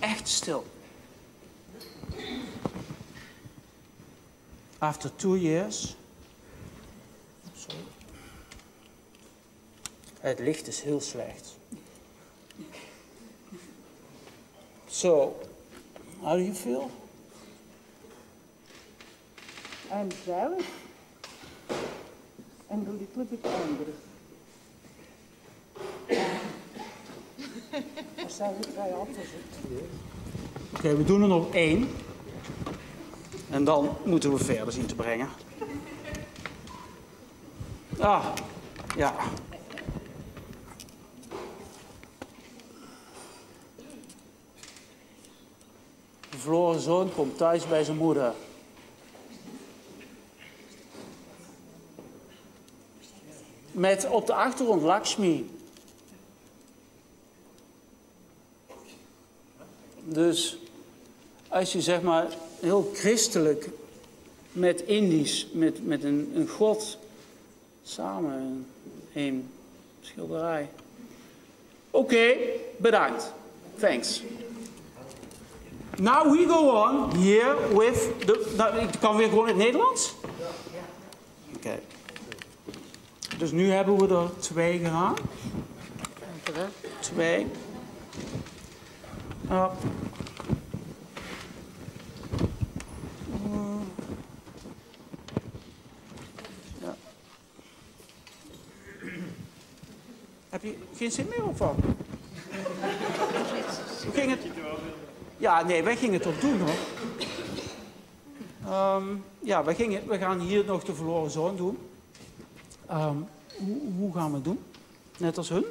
Echt stil. After 2 years. Sorry. Het licht is heel slecht. So, how do you feel? I'm jealous and a little bit angry. Er zijn er 2 opposite. Oké, we doen er nog 1. En dan moeten we verder zien te brengen. Ah, ja. De verloren zoon komt thuis bij zijn moeder. Met op de achtergrond Lakshmi. Dus als je zeg maar heel christelijk met Indisch, met een god, samen een schilderij. Oké, bedankt. Thanks. Now we go on here with the... Nou, ik kan weer gewoon in het Nederlands? Oké. Dus nu hebben we er 2 gedaan. Dank je wel. 2. Ja. Heb je geen zin meer of wat? Ja, nee, wij gingen het op doen hoor. Ja, we gaan hier nog de verloren zoon doen. Hoe gaan we het doen? Net als hun?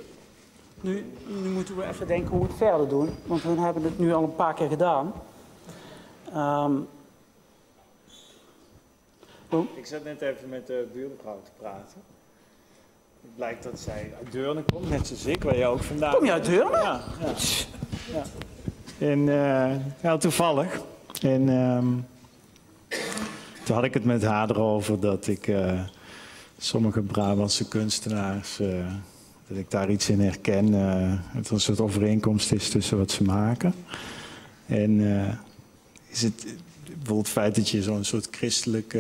Nu moeten we even denken hoe we het verder doen, want we hebben het nu al een paar keer gedaan. Ik zat net even met de buurvrouw te praten. Het blijkt dat zij uit Deurne komt, net zoals ik, waar je ook vandaan komt. Kom je uit Deurne? Ja. En heel toevallig. En toen had ik het met haar erover dat ik sommige Brabantse kunstenaars... dat ik daar iets in herken, dat er een soort overeenkomst is tussen wat ze maken. En is het bijvoorbeeld het feit dat je zo'n soort christelijk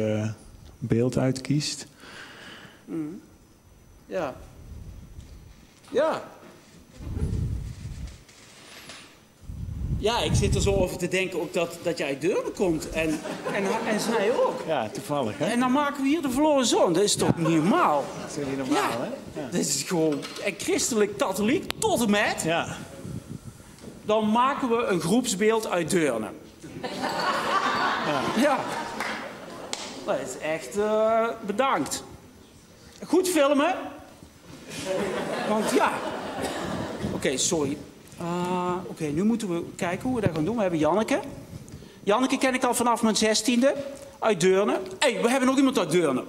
beeld uitkiest? Mm. Ja. Ja. Ja, ik zit er zo over te denken ook dat jij uit Deurne komt en zij ook. Ja, toevallig hè. En dan maken we hier de verloren zoon. Dat is toch niet normaal? Dat is toch niet normaal, hè? Ja. Dit is gewoon christelijk-katholiek tot en met. Ja. dan maken we een groepsbeeld uit Deurne. Ja. Dat is echt bedankt. Goed filmen. Want ja. Oké, sorry. Oké, nu moeten we kijken hoe we dat gaan doen. We hebben Janneke. Janneke ken ik al vanaf mijn 16e. Uit Deurne. Hé, we hebben nog iemand uit Deurne.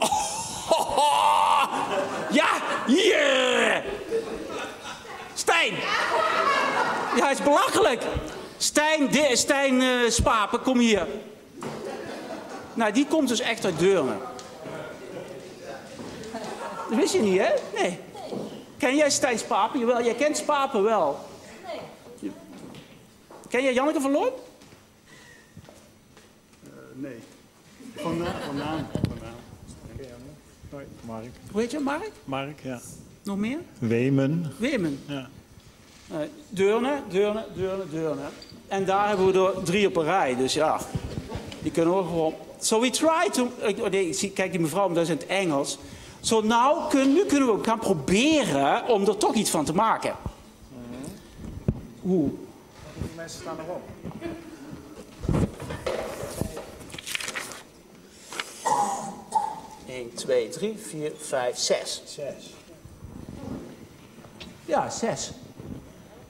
Ja! Yeah! Stijn! Ja, hij is belachelijk. Stijn Spapen, kom hier. Nou, die komt dus echt uit Deurne. Dat wist je niet, hè? Nee. Ken jij Stijn Spapen? Jawel, jij kent Spapen wel. Nee. Ken jij Janneke van Loon? Nee. Van naam. Hoi, Mark. Hoe heet je, Mark? Mark, ja. Nog meer? Wemen. Ja. Deurne. En daar hebben we er 3 op een rij, dus ja. Die kunnen we gewoon... So we try to... Kijk, die mevrouw, dat is in het Engels. So now, nu kunnen we gaan proberen om er toch iets van te maken. Hoe? Die mensen staan erop. Oh. 1, 2, 3, 4, 5, 6. 6. Ja, 6.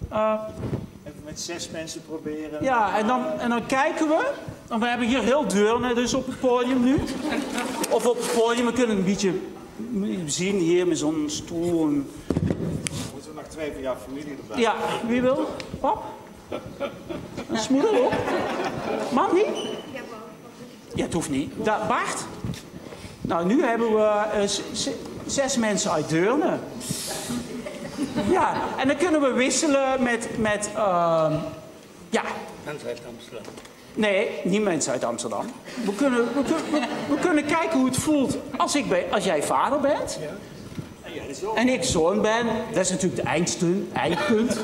Even met 6 mensen proberen. Ja, en dan kijken we. Want we hebben hier heel Deurne dus op het podium nu. Of op het podium, we kunnen een beetje zien hier met zo'n stoel. En... Moeten we nog 2 van jouw familie erbij? Ja, wie wil? Pap? Een smoeder op? Mam niet? Ja, het hoeft niet. Bart? Nou, nu hebben we 6 mensen uit Deurne. Ja, en dan kunnen we wisselen met ja. Mensen uit Amsterdam. Nee, niet mensen uit Amsterdam. We kunnen kijken hoe het voelt als jij vader bent. Ja. En ik zoon ben. Dat is natuurlijk het eindpunt.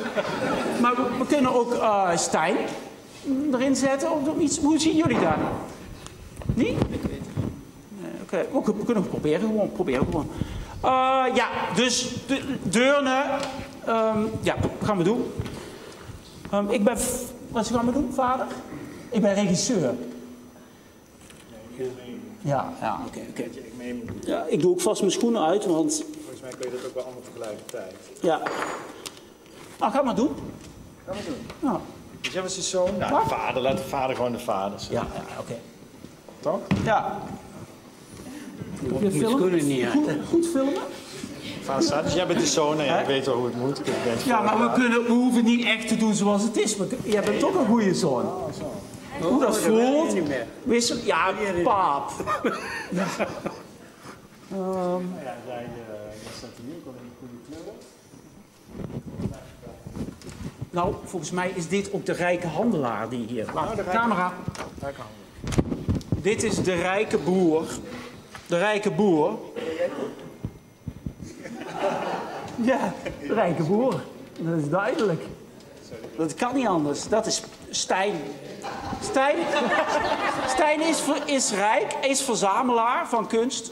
Maar we kunnen ook Stijn erin zetten. Of iets. Hoe zien jullie dat? Niet? We kunnen het proberen. Ja, dus Deurne, ja, gaan we doen. Ik ben, wat gaan we doen, vader? Ik ben regisseur. Ja, oké. Ja, ik doe ook vast mijn schoenen uit, want... Volgens mij kun je dat ook wel allemaal tegelijkertijd. Ja. Nou, ga maar doen. Ga maar doen. Nou. Dus jij was je zoon? Nou, de vader, laat de vader gewoon de vader zijn. Ja, oké. Toch? Ja. Goed filmen. Dus jij bent de zoon en jij weet wel hoe het moet. Ja, maar we hoeven niet echt te doen zoals het is. Jij bent toch een goede zoon. Hoe dat voelt. Ja, paap. Ja. Jij staat hier ook al in de goede kleuren. Nou, volgens mij is dit ook de rijke handelaar die hier... Wacht, camera. Dit is de rijke boer. De rijke boer. Ja, de rijke boer. Dat is duidelijk. Dat kan niet anders. Dat is Stijn. Stijn is rijk, is verzamelaar van kunst.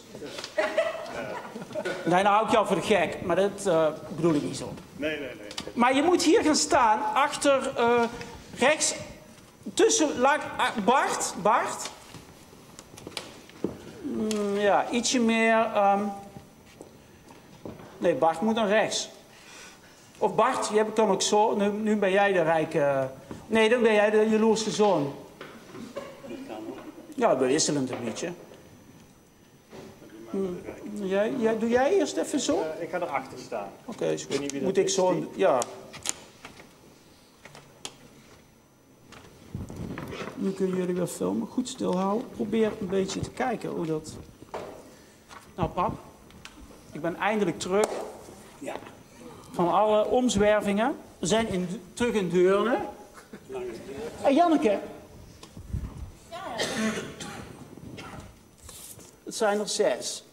Nee, nou hou ik jou voor de gek. Maar dat bedoel ik niet zo. Nee. Maar je moet hier gaan staan, achter, rechts, tussen, Bart. Ja, ietsje meer... Nee, Bart moet naar rechts. Of Bart, je kan ook zo... Nu ben jij de rijke... Nee, dan ben jij de jaloerse zoon. Ja, we wisselen het een beetje. Doe jij eerst even zo? Ik ga erachter staan. Oké, is goed. Moet ik zo... Ja. Nu kunnen jullie weer filmen. Goed stilhouden. Probeer een beetje te kijken hoe dat... Nou, pap. Ik ben eindelijk terug. Ja. Van alle omzwervingen. We zijn terug in Deurne. Hey, Janneke. Ja. Het zijn er 6.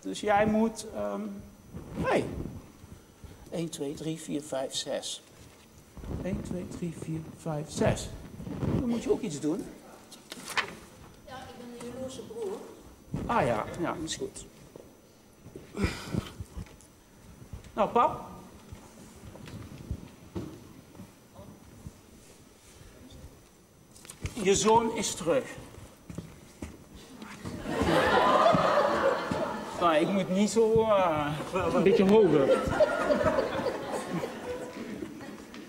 Dus jij moet... Nee. 1, 2, 3, 4, 5, 6. 1, 2, 3, 4, 5, 6. Dan moet je ook iets doen. Ja, ik ben de jaloerse broer. Ah ja, dat is goed. Nou, pap. Je zoon is terug. Nou, ik moet niet zo... een beetje hoger.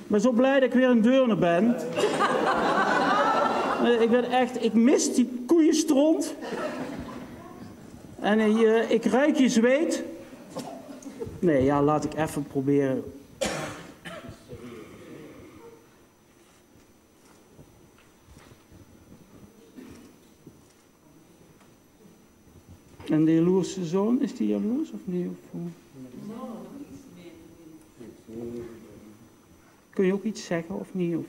Ik ben zo blij dat ik weer in Deurne ben. Ik ben echt... Ik mis die koeienstront. En ik ruik je zweet. Nee, ja, laat ik even proberen. En de jaloerse zoon, is die jaloers of niet? Kun je ook iets zeggen of niet? Jezus,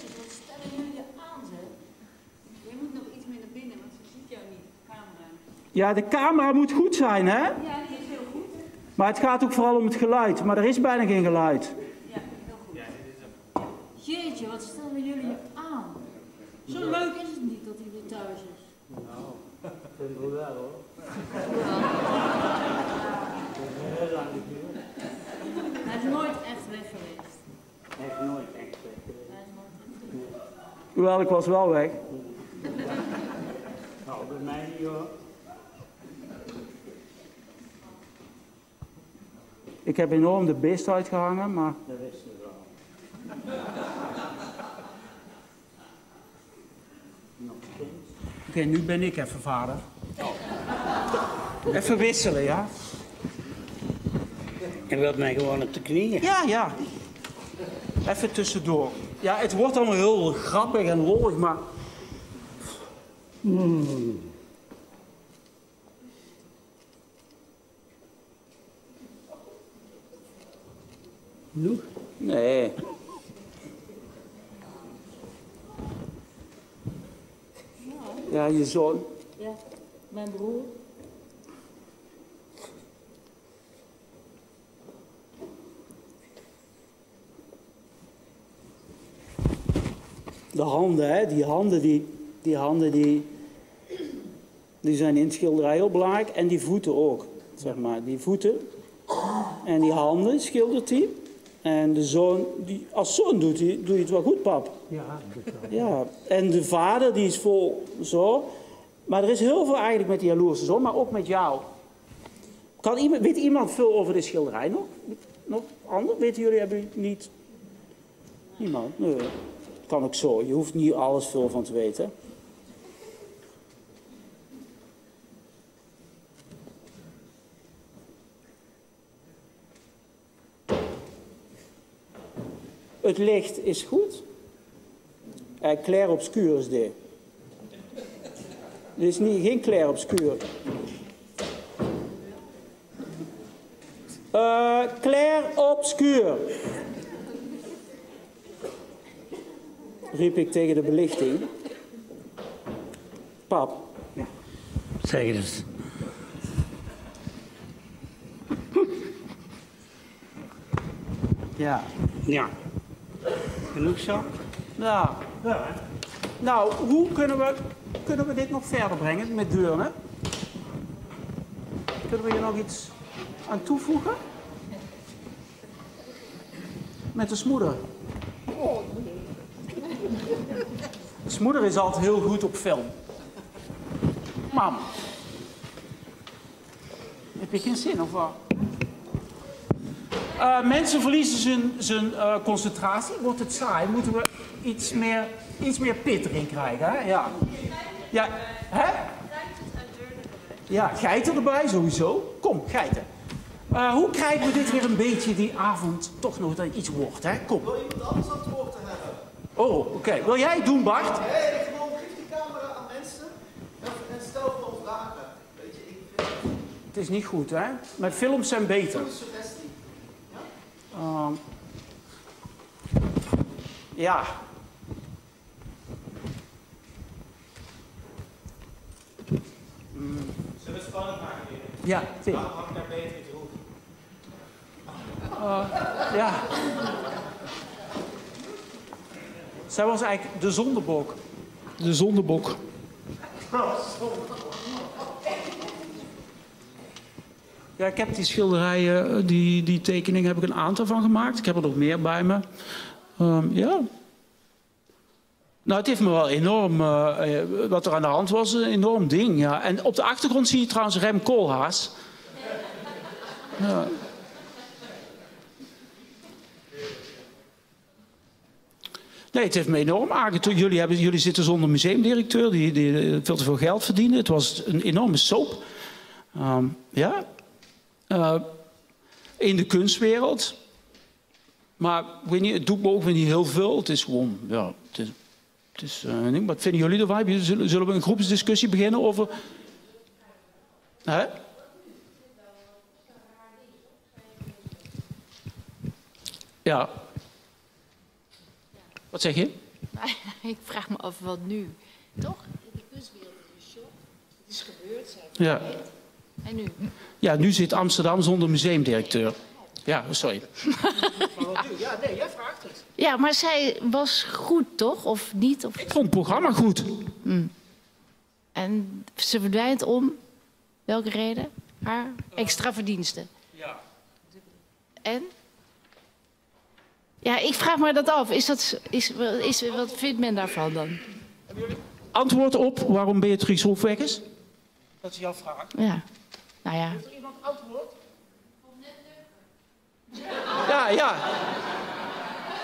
wat stel jullie je aan, zeg. Je moet nog iets meer naar binnen, want ze ziet jou niet, de camera. Ja, de camera moet goed zijn, hè? Ja, die is heel goed. Maar het gaat ook vooral om het geluid, maar er is bijna geen geluid. Ja, heel goed. Ja, dit is jeetje, wat stellen jullie je aan? Zo leuk is het niet dat hij weer thuis is. Nou, dat vind ik wel hoor. Hij is nooit echt weg geweest. Hij is nooit echt weg geweest. Hoewel, ik was wel weg. Nou, bij mij niet hoor. Ik heb enorm de beest uitgehangen, maar... Dat wist je wel. Nog steeds. Oké, nu ben ik even vader. Oh. Even wisselen, ja. Je wilt mij gewoon op de knieën. Ja, ja. Even tussendoor. Ja, het wordt allemaal heel grappig en lollig, maar... Genoeg? Nee. Ja, je zoon. Ja, mijn broer. De handen, hè? Die handen die zijn in het schilderij heel belangrijk. En die voeten ook, zeg maar. Die voeten en die handen schildert hij. En de zoon, als zoon doe je het wel goed, pap. Ja, ja. En de vader, die is vol zo. Maar er is heel veel eigenlijk met die jaloerse zoon, maar ook met jou. Weet iemand veel over dit schilderij nog? Nog ander? Weten jullie, hebben jullie niet? Niemand? Nee. Kan ook zo. Je hoeft niet alles veel van te weten. Het licht is goed. Clair obscuur is dit. Dit is geen clair obscuur. Clair obscuur. Riep ik tegen de belichting. Pap. Ja. Zeg het eens. Ja. Ja. Genoeg zo? Nou, ja. Nou, hoe kunnen we dit nog verder brengen met Deurne? Kunnen we hier nog iets aan toevoegen? Met de smoeder. De smoeder is altijd heel goed op film. Mam. Heb je geen zin of wat? Mensen verliezen zijn concentratie. Wordt het saai? Moeten we iets meer pit erin krijgen, hè? Ja. Ja, hè? Ja, geiten erbij, sowieso. Kom, geiten. Hoe krijgen we dit weer een beetje die avond toch nog dat iets wordt, hè? Kom. Wil iemand anders aan het woord hebben? Oh, oké. Wil jij het doen, Bart? Nee, gewoon geef die camera aan mensen en stel voor ons vragen. Weet je, ik vind het... Het is niet goed, hè? Mijn films zijn beter. Ja. Zullen we het spannend maken, Juri? Ja, Tim. Waarom hangt daar Beatrix Ruf? Ja. Zij was eigenlijk de zondebok. De zondebok. Ja, ik heb die schilderijen, die tekeningen heb ik een aantal van gemaakt. Ik heb er nog meer bij me. Ja. Nou, het heeft me wel enorm, wat er aan de hand was, een enorm ding. Ja. En op de achtergrond zie je trouwens Rem Koolhaas. Ja. Nee, het heeft me enorm aangetrokken. Jullie zitten zonder museumdirecteur, die veel te veel geld verdienen. Het was een enorme soap. Ja. In de kunstwereld. Maar weet niet, het doet me ook niet heel veel. Het is gewoon, ja... wat vinden jullie ervan? Zullen we een groepsdiscussie beginnen over... Hè? Ja. Wat zeg je? Ik vraag me af wat nu. Toch? In de kunstwereld is een shock. Het is gebeurd, zijn ja. En nu? Ja, nu zit Amsterdam zonder museumdirecteur. Ja, sorry. Ja, nee, jij vraagt het. Ja, maar zij was goed, toch? Of niet? Of... Ik vond het programma goed. Mm. En ze verdwijnt om welke reden? Haar extra verdiensten. Ja. En? Ja, ik vraag me dat af. Wat vindt men daarvan dan? Antwoord op waarom Beatrix Ruf weg is? Dat is jouw vraag. Ja. Nou ja. Heeft er iemand antwoord? Ja, ja.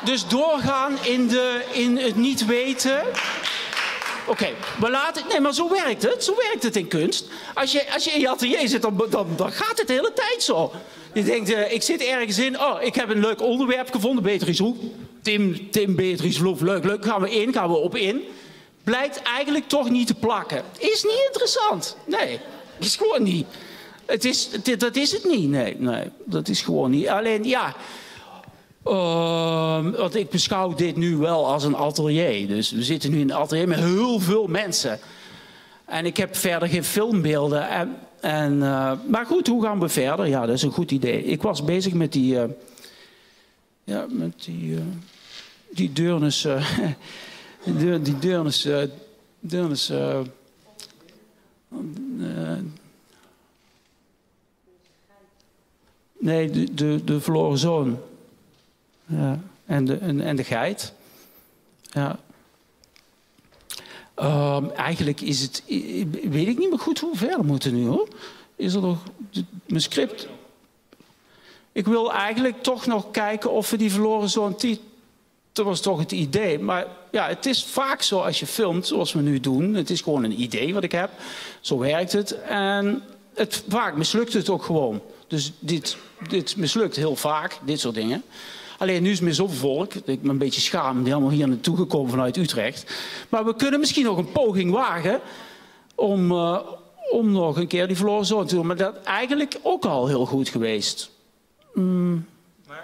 Dus doorgaan in het niet weten. Oké, we laten... Nee, maar zo werkt het. Zo werkt het in kunst. Als je in je atelier zit, dan gaat het de hele tijd zo. Je denkt, ik zit ergens in. Oh, ik heb een leuk onderwerp gevonden. Beatrix Ruf. Tim Beatrix Ruf. Leuk, leuk. Gaan we op in. Blijkt eigenlijk toch niet te plakken. Is niet interessant. Nee, is gewoon niet. Dat is het niet, nee, dat is gewoon niet. Alleen, ja, want ik beschouw dit nu wel als een atelier. Dus we zitten nu in een atelier met heel veel mensen. En ik heb verder geen filmbeelden. Maar goed, hoe gaan we verder? Ja, dat is een goed idee. Ik was bezig met die Deurnes... die Deurnes... Nee, de verloren zoon. Ja. En de geit. Ja. Eigenlijk is het... Weet ik niet meer goed hoe we verder moeten nu, hoor. Is er nog... Mijn script... Ik wil eigenlijk toch nog kijken of we die verloren zoon... Dat was toch het idee. Maar ja, het is vaak zo als je filmt, zoals we nu doen. Het is gewoon een idee wat ik heb. Zo werkt het. En vaak mislukt het ook gewoon. Dus dit mislukt heel vaak, dit soort dingen. Alleen nu is het meer zoveel volk. Ik ben een beetje schaamd, helemaal hier naartoe gekomen vanuit Utrecht. Maar we kunnen misschien nog een poging wagen om nog een keer die verloren zoon te doen. Maar dat is eigenlijk ook al heel goed geweest. Maar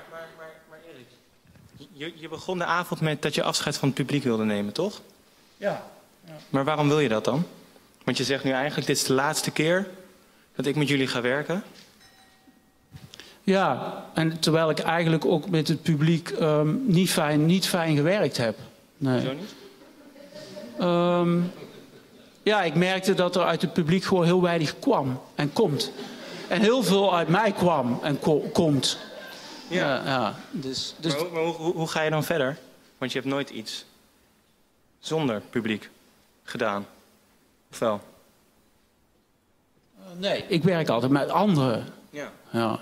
Erik, je begon de avond met dat je afscheid van het publiek wilde nemen, toch? Ja. Maar waarom wil je dat dan? Want je zegt nu eigenlijk, dit is de laatste keer dat ik met jullie ga werken. Ja, en terwijl ik eigenlijk ook met het publiek niet fijn gewerkt heb. Nee. Zo niet? Ja, ik merkte dat er uit het publiek gewoon heel weinig kwam en komt. En heel veel uit mij kwam en komt. Ja. Ja, dus... Maar hoe ga je dan verder? Want je hebt nooit iets zonder publiek gedaan. Of wel? Nee, ik werk altijd met anderen. Ja. Ja.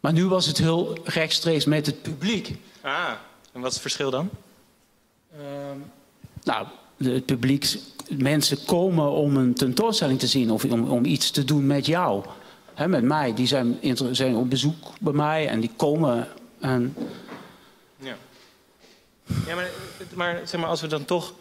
Maar nu was het heel rechtstreeks met het publiek. Ah, en wat is het verschil dan? Nou, het publiek, mensen komen om een tentoonstelling te zien of om iets te doen met jou. Hè, met mij, die zijn op bezoek bij mij en die komen. En... Ja, ja, maar zeg maar, als we dan toch...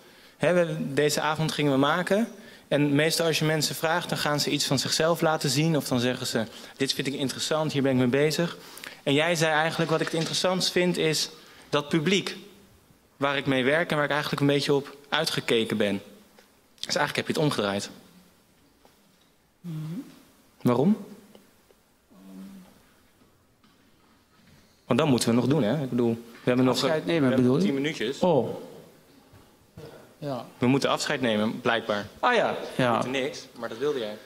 deze avond gingen we maken... En meestal als je mensen vraagt, dan gaan ze iets van zichzelf laten zien. Of dan zeggen ze, dit vind ik interessant, hier ben ik mee bezig. En jij zei eigenlijk, wat ik het interessantst vind is dat publiek. Waar ik mee werk en waar ik eigenlijk een beetje op uitgekeken ben. Dus eigenlijk heb je het omgedraaid. Mm-hmm. Waarom? Want dan moeten we nog doen, hè? Ik bedoel, we hebben afscheid nog nemen, bedoel je? 10 minuutjes. Oh. Ja. We moeten afscheid nemen, blijkbaar. Ah ja. Ja. Niks, maar dat wilde jij.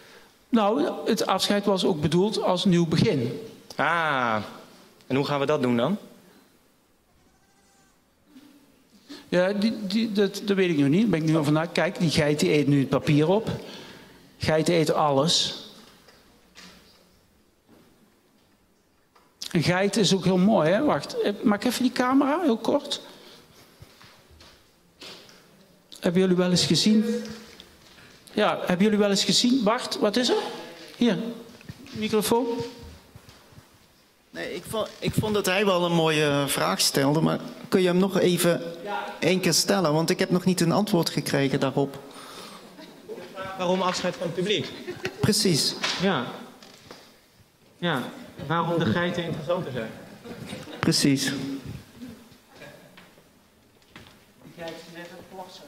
Nou, het afscheid was ook bedoeld als nieuw begin. Ah, en hoe gaan we dat doen dan? Ja, dat weet ik nog niet. Daar ben ik nu over na. Kijk, die geit die eet nu het papier op. Geiten eten alles. Een geit is ook heel mooi, hè? Wacht, maak even die camera, heel kort. Hebben jullie wel eens gezien? Ja, hebben jullie wel eens gezien? Bart, wat is er? Hier, microfoon. Nee, ik vond dat hij wel een mooie vraag stelde, maar kun je hem nog even één keer stellen? Want ik heb nog niet een antwoord gekregen daarop. Waarom afscheid van het publiek? Precies. Ja. Ja. Waarom de geiten interessanter zijn. Precies. De geit is net een plassen.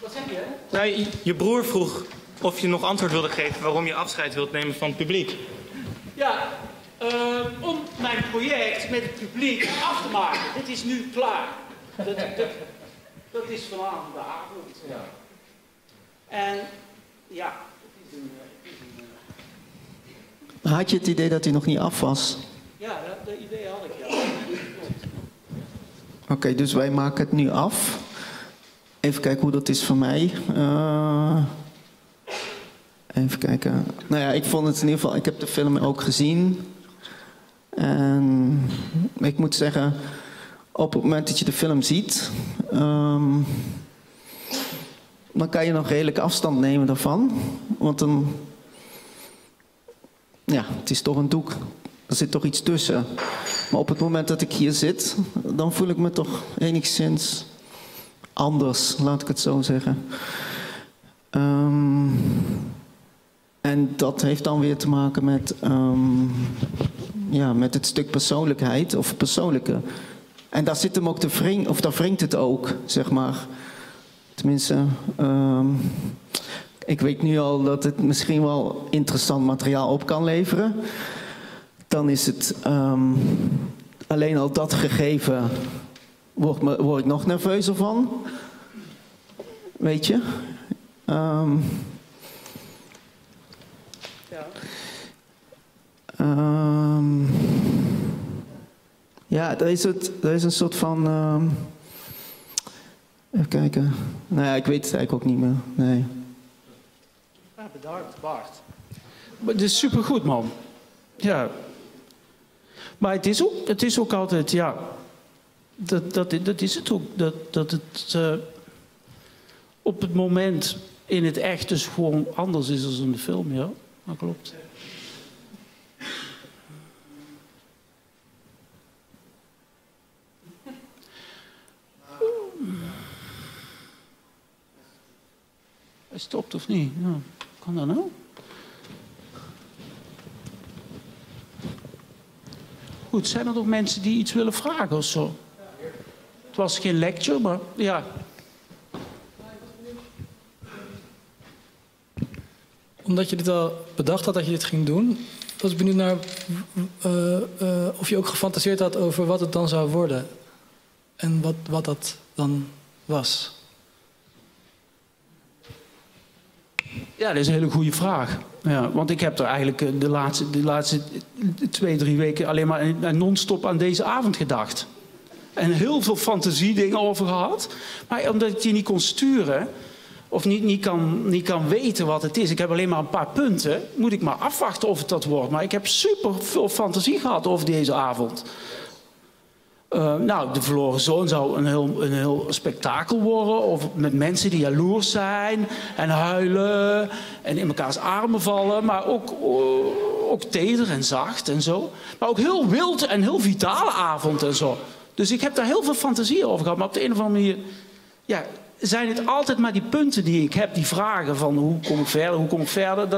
Wat zeg je? Nee, je broer vroeg of je nog antwoord wilde geven waarom je afscheid wilt nemen van het publiek. Ja, om mijn project met het publiek af te maken. Dit is nu klaar. Dat is vanavond de avond. Ja. En ja, het is een... Had je het idee dat hij nog niet af was? Ja, dat idee had ik, ja. Oké, dus wij maken het nu af. Even kijken hoe dat is voor mij. Even kijken. Nou ja, ik vond het in ieder geval... Ik heb de film ook gezien. En ik moet zeggen... Op het moment dat je de film ziet... dan kan je nog redelijk afstand nemen daarvan. Want dan... Ja, het is toch een doek. Er zit toch iets tussen. Maar op het moment dat ik hier zit, dan voel ik me toch enigszins anders, laat ik het zo zeggen. En dat heeft dan weer te maken met het stuk persoonlijkheid of persoonlijke. En daar zit hem ook de wring, of daar wringt het ook, zeg maar. Tenminste... Ik weet nu al dat het misschien wel interessant materiaal op kan leveren. Dan is het alleen al dat gegeven, word ik nog nerveuzer van. Weet je? Ja, er is een soort van... even kijken. Nou ja, ik weet het eigenlijk ook niet meer. Nee. Bedankt, Bart. Het is supergoed, man. Ja. Maar het is ook altijd, ja... Dat is het ook. Dat het op het moment in het echt dus gewoon anders is dan in de film, ja. Dat klopt. Hij stopt of niet? Ja. Kan dat nou? Goed, zijn er nog mensen die iets willen vragen of zo? Het was geen lecture, maar ja. Omdat je dit al bedacht had dat je dit ging doen, was ik benieuwd naar of je ook gefantaseerd had over wat het dan zou worden. En wat dat dan was. Ja, dat is een hele goede vraag. Ja, want ik heb er eigenlijk de laatste 2-3 weken alleen maar non-stop aan deze avond gedacht. En heel veel fantasiedingen over gehad. Maar omdat ik die niet kon sturen, of niet kan weten wat het is. Ik heb alleen maar een paar punten. Moet ik maar afwachten of het dat wordt. Maar ik heb super veel fantasie gehad over deze avond. Nou, de verloren zoon zou een heel spektakel worden. Of met mensen die jaloers zijn en huilen en in mekaars armen vallen. Maar ook teder en zacht en zo. Maar ook heel wild en heel vitale avond en zo. Dus ik heb daar heel veel fantasie over gehad. Maar op de een of andere manier ja, zijn het altijd maar die punten die ik heb. Die vragen van hoe kom ik verder.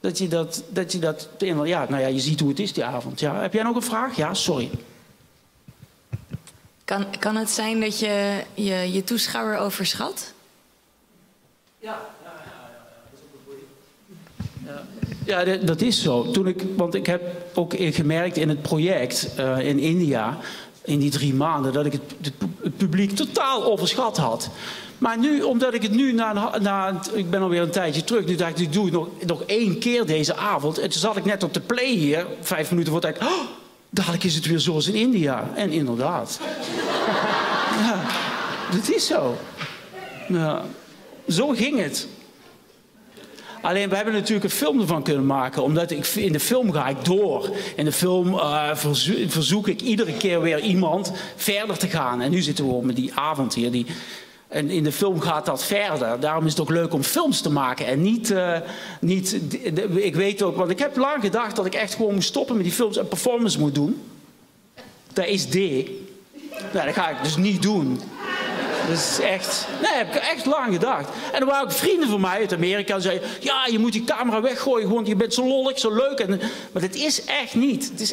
Dat je dat... Ja, nou ja, je ziet hoe het is die avond. Ja. Heb jij nog een vraag? Ja, sorry. Kan het zijn dat je toeschouwer overschat? Ja, dat is zo. Want ik heb ook gemerkt in het project in India, in die 3 maanden, dat ik het publiek totaal overschat had. Maar nu, omdat ik het nu, ik ben alweer een tijdje terug, nu dacht ik, ik doe het nog 1 keer deze avond. En toen zat ik net op de play hier, 5 minuten voor tijd. Oh, Dadelijk is het weer zoals in India. En inderdaad. Ja, dat is zo. Ja, zo ging het. Alleen, we hebben natuurlijk een film ervan kunnen maken. Omdat in de film ga ik door. In de film verzoek ik iedere keer weer iemand verder te gaan. En nu zitten we met die avond hier. En in de film gaat dat verder. Daarom is het ook leuk om films te maken. En ik weet ook, want ik heb lang gedacht dat ik echt gewoon moest stoppen met die films en performance moet doen. Dat is dik. Nou, dat ga ik dus niet doen. Dat is echt... Nee, heb ik echt lang gedacht. En er waren ook vrienden van mij uit Amerika die zeiden... Ja, je moet die camera weggooien, want je bent zo lollig, zo leuk. En, maar dat is echt niet. Het is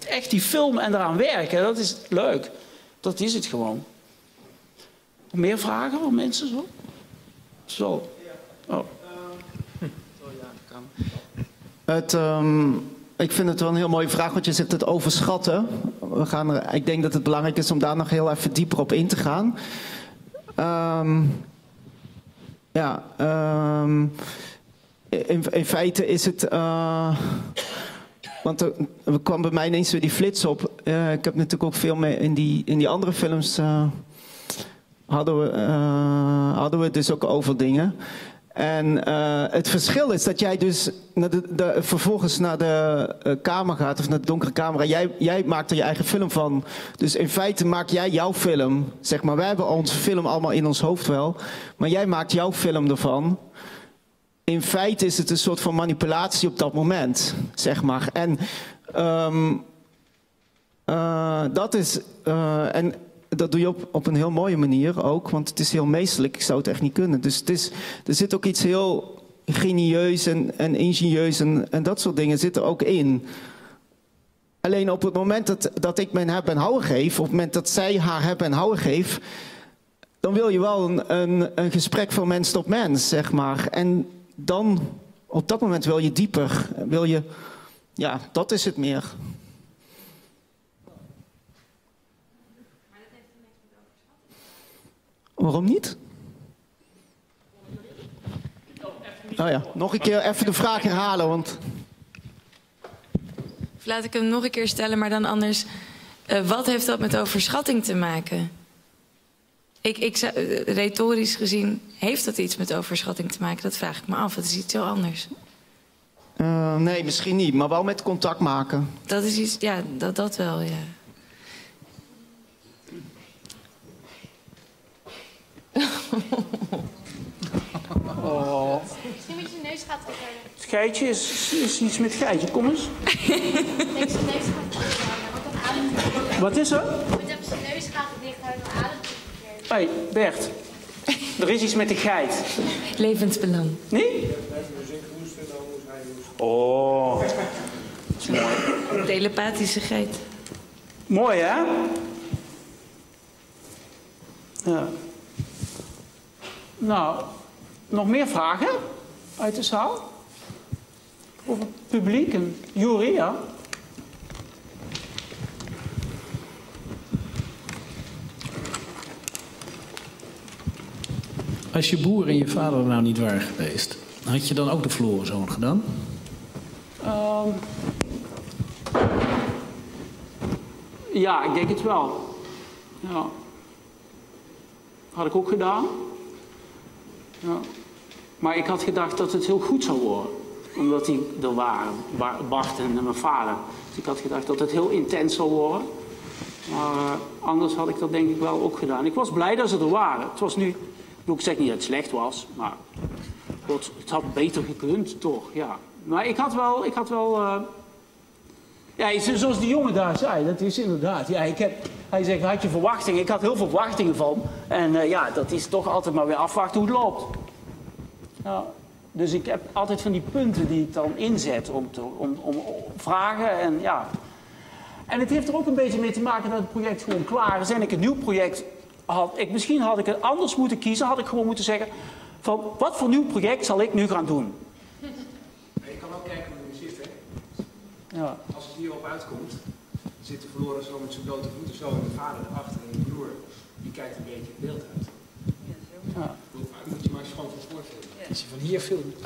echt die film en eraan werken. Dat is leuk. Dat is het gewoon. Meer vragen van mensen zo? Zo. Oh. Ik vind het wel een heel mooie vraag, want je zegt het overschatten. Ik denk dat het belangrijk is om daar nog heel even dieper op in te gaan. In feite is het... want er kwam bij mij ineens weer die flits op. Ik heb natuurlijk ook veel mee in die andere films... hadden we het dus ook over dingen. En het verschil is dat jij dus vervolgens naar de kamer gaat, of naar de donkere camera. Jij maakt er je eigen film van. Dus in feite maak jij jouw film. Zeg maar, wij hebben onze film allemaal in ons hoofd wel. Maar jij maakt jouw film ervan. In feite is het een soort van manipulatie op dat moment. Zeg maar. En dat is... Dat doe je op een heel mooie manier ook, want het is heel meesterlijk. Ik zou het echt niet kunnen. Dus er zit ook iets heel genieus en ingenieus en dat soort dingen zit er ook in. Alleen op het moment dat ik mijn heb en houden geef, op het moment dat zij haar heb en houden geeft, dan wil je wel een gesprek van mens tot mens, zeg maar. En dan, op dat moment wil je dieper. Ja, dat is het meer. Waarom niet? Oh ja, nog een keer even de vraag herhalen, want... Of laat ik hem nog een keer stellen, maar dan anders. Wat heeft dat met overschatting te maken? Retorisch gezien, heeft dat iets met overschatting te maken? Dat vraag ik me af, dat is iets heel anders. Nee, misschien niet, maar wel met contact maken. Dat is iets, ja, dat wel, ja. Oh. Misschien met je neus gaat verder. Het geitje is iets met geitje, kom eens. Met zijn neus gaat verder. Wat is er? Met zijn neus gaat het dicht houden, dan ademt het. Hé, Bert. Er is iets met de geit. Levensbelang. Nee? Oh. Dat is mooi. Telepathische geit. Mooi, hè? Ja. Nou, nog meer vragen uit de zaal? Over het publiek en Juri, ja? Als je boer en je vader nou niet waren geweest, had je dan ook de Florenzoon gedaan? Ja, ik denk het wel. Ja. Had ik ook gedaan. Ja. Maar ik had gedacht dat het heel goed zou worden. Omdat die er waren, Bart en mijn vader. Dus ik had gedacht dat het heel intens zou worden. Maar anders had ik dat denk ik wel ook gedaan. Ik was blij dat ze er waren. Het was nu, ik zeg niet dat het slecht was, maar het had beter gekund, toch? Ja. Maar ik had wel ja, zoals die jongen daar zei, dat is inderdaad. Ja, hij zegt, had je verwachtingen? Ik had heel veel verwachtingen van. En ja, dat is toch altijd maar weer afwachten hoe het loopt. Nou, dus ik heb altijd van die punten die ik dan inzet om vragen. En, ja. En het heeft er ook een beetje mee te maken dat het project gewoon klaar is. En ik een nieuw project had. Misschien had ik het anders moeten kiezen. Had ik gewoon moeten zeggen, van wat voor nieuw project zal ik nu gaan doen? Je kan ook kijken hoe je zit, hè? Ja. Als het hierop uitkomt... zitten verloren zo met zijn blote voeten, zo en de vader erachter en de broer, die kijkt een beetje het beeld uit. Ja. Moet je maar eens gewoon van voorstellen. Als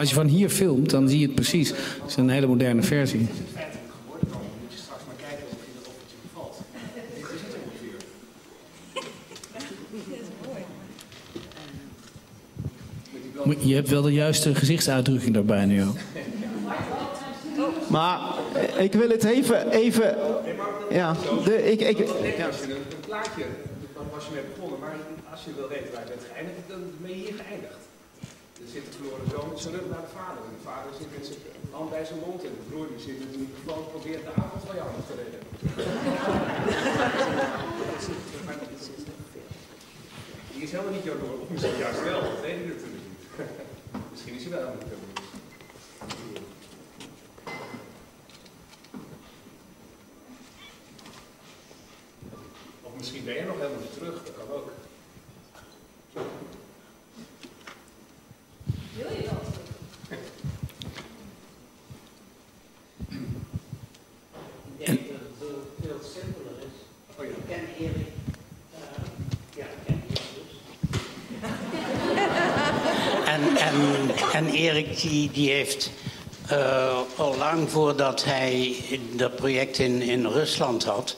je van hier filmt, dan zie je het precies. Het is een hele moderne versie. Het is feitelijk geworden dan. Dan moet je straks maar kijken of je dat op Je hebt wel de juiste gezichtsuitdrukking daarbij nu ook. Maar ik wil het even ja, als je een plaatje, dan was je mee begonnen, maar als je wil weten waar je bent geëindigd, dan ben je hier geëindigd. Er zit de verloren zoon met zijn rug naar de vader. En de vader zit met zijn hand bij zijn mond en de broer zit met de microfoon, probeert de avond van jou af te redden. Die is helemaal niet jouw door, of misschien juist wel, dat weet ik natuurlijk niet. Misschien is hij wel aan het doen. Misschien ben je nog helemaal niet terug, dat kan ook. Wil je dat? Ik denk dat het veel simpeler is. Oh, ja. Ik ken Erik. Ja, ik ken Erik dus. En Erik die heeft al lang voordat hij dat project in Rusland had,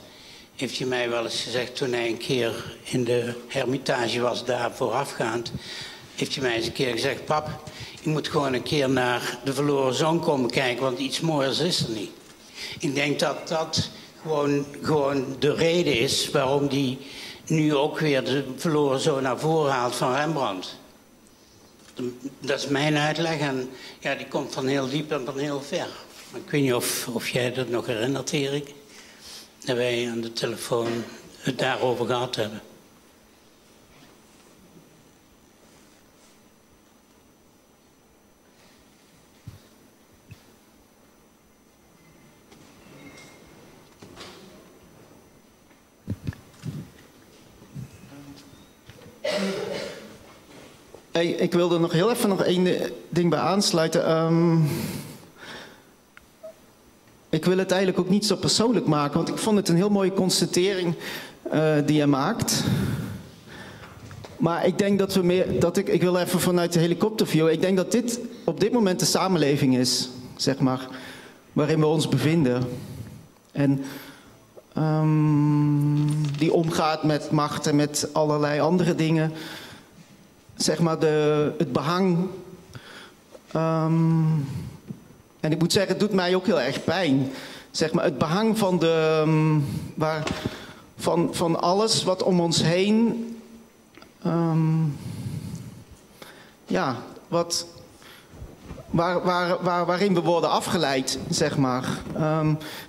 heeft hij mij wel eens gezegd, toen hij een keer in de Hermitage was, daar voorafgaand, heeft hij mij eens een keer gezegd, pap, je moet gewoon een keer naar de verloren zoon komen kijken, want iets mooiers is er niet. Ik denk dat dat gewoon de reden is waarom hij nu ook weer de verloren zoon naar voren haalt van Rembrandt. Dat is mijn uitleg en ja, die komt van heel diep en van heel ver. Maar ik weet niet of jij dat nog herinnert, Erik. Dat wij aan de telefoon het daarover gehad hebben. Hey, ik wilde nog heel even nog één ding bij aansluiten. Ik wil het eigenlijk ook niet zo persoonlijk maken, want ik vond het een heel mooie constatering die hij maakt. Maar ik denk dat we meer, ik wil even vanuit de helikopterview, ik denk dat dit op dit moment de samenleving is, zeg maar, waarin we ons bevinden. En die omgaat met macht en met allerlei andere dingen. Zeg maar het behang. En ik moet zeggen, het doet mij ook heel erg pijn. Zeg maar, het behang van, van alles wat om ons heen, ja, waarin we worden afgeleid, zeg maar.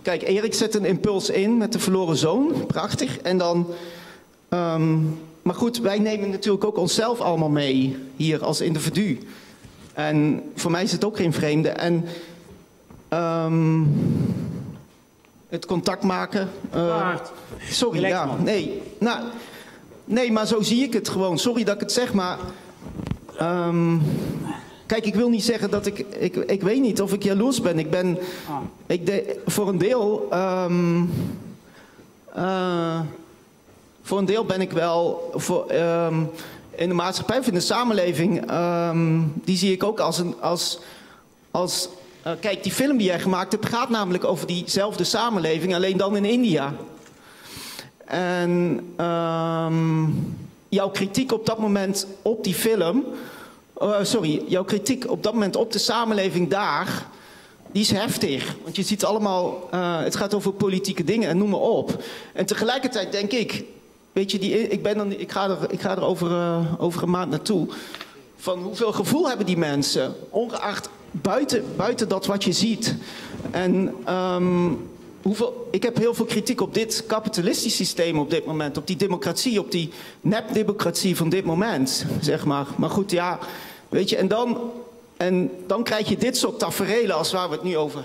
Kijk, Erik zet een impuls in met de verloren zoon, prachtig. En dan, maar goed, wij nemen natuurlijk ook onszelf allemaal mee hier als individu. En voor mij is het ook geen vreemde. En het contact maken. Sorry, relax, ja, nee. Nou, nee, maar zo zie ik het gewoon. Sorry dat ik het zeg, maar. Kijk, ik wil niet zeggen dat ik. Ik weet niet of ik jaloers ben. Ik ben. Voor een deel. Voor een deel ben ik wel. In de maatschappij of in de samenleving. Die zie ik ook als een. Kijk, die film die jij gemaakt hebt gaat namelijk over diezelfde samenleving, alleen dan in India. En jouw kritiek op dat moment op die film, jouw kritiek op dat moment op de samenleving daar, die is heftig. Want je ziet allemaal, het gaat over politieke dingen en noem maar op. En tegelijkertijd denk ik, weet je, ik ga er over een maand naartoe, van hoeveel gevoel hebben die mensen, ongeacht buiten dat wat je ziet. En ik heb heel veel kritiek op dit kapitalistisch systeem op dit moment. Op die democratie, op die nepdemocratie van dit moment, zeg maar. Maar goed, ja, weet je. En dan krijg je dit soort taferelen als waar we het nu over,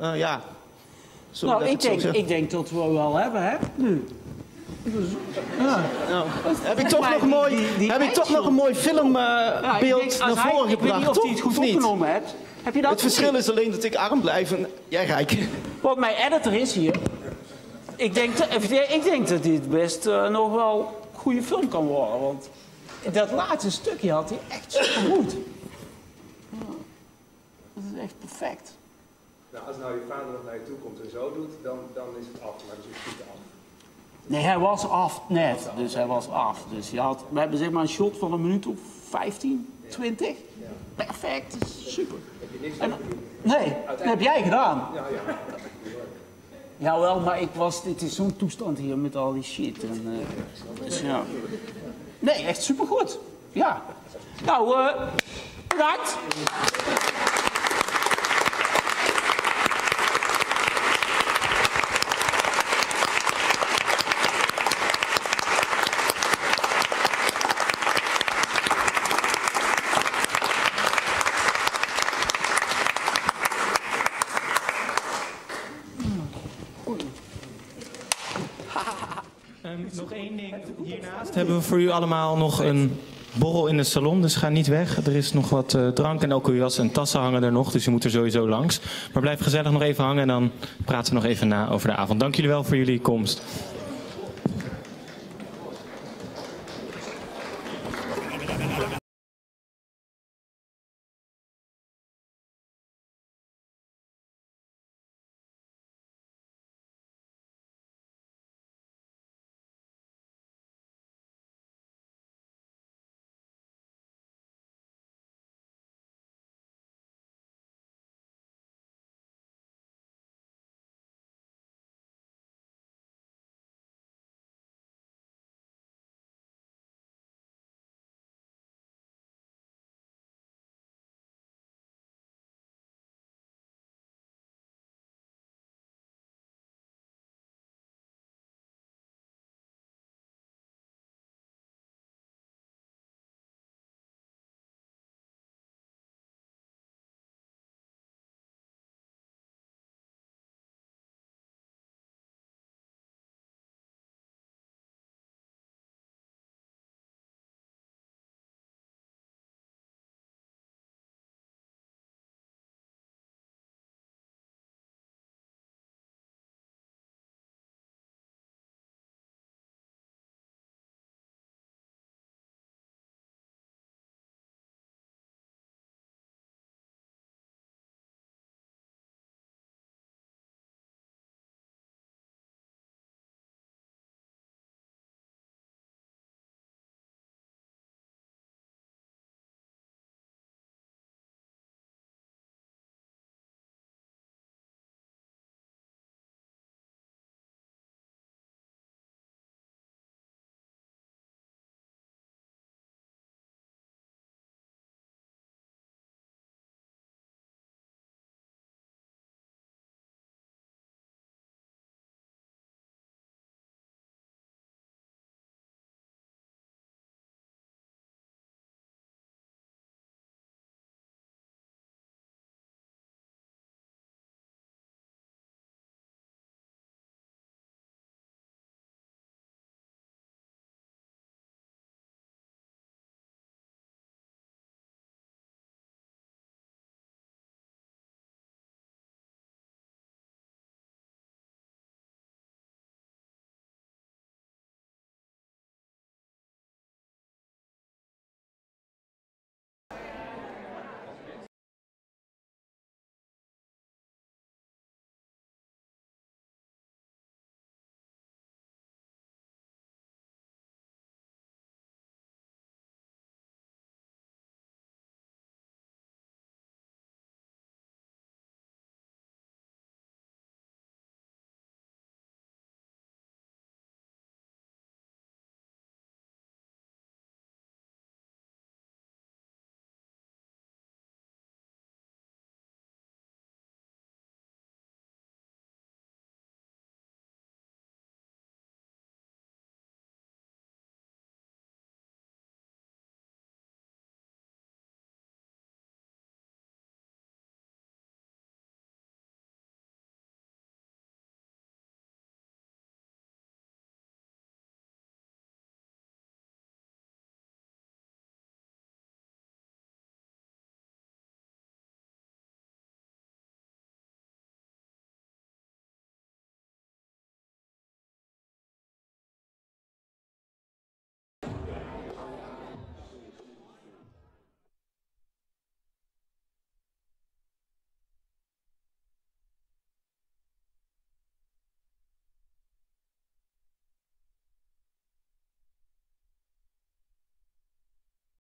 ja. Nou, ik denk dat we wel hebben, hè, nu. Ja. Nou, heb ik toch nog een mooi, filmbeeld naar voren gebracht, toch? Ik weet niet of hij het goed opgenomen hebt. Heb je dat? Het verschil is alleen dat ik arm blijf en jij rijk. Want mijn editor is hier. Ik denk dat dit best nog wel een goede film kan worden. Want dat laatste stukje had hij echt super goed. Dat is echt perfect. Nou, als nou je vader nog naar je toe komt en zo doet, dan is het af. Maar dan is het goed af. Nee, hij was af net. Dus hij was af. Dus je had, we hebben zeg maar een shot van een minuut of 15, 20. Perfect, super. En, nee, dat heb jij gedaan. Jawel, maar ik was, dit is zo'n toestand hier met al die shit. En, dus, ja. Nee, echt supergoed. Ja. Nou, bedankt. Hebben we voor u allemaal nog een borrel in het salon, dus ga niet weg. Er is nog wat drank en ook uw jas en tassen hangen er nog, dus u moet er sowieso langs. Maar blijf gezellig nog even hangen en dan praten we nog even na over de avond. Dank jullie wel voor jullie komst.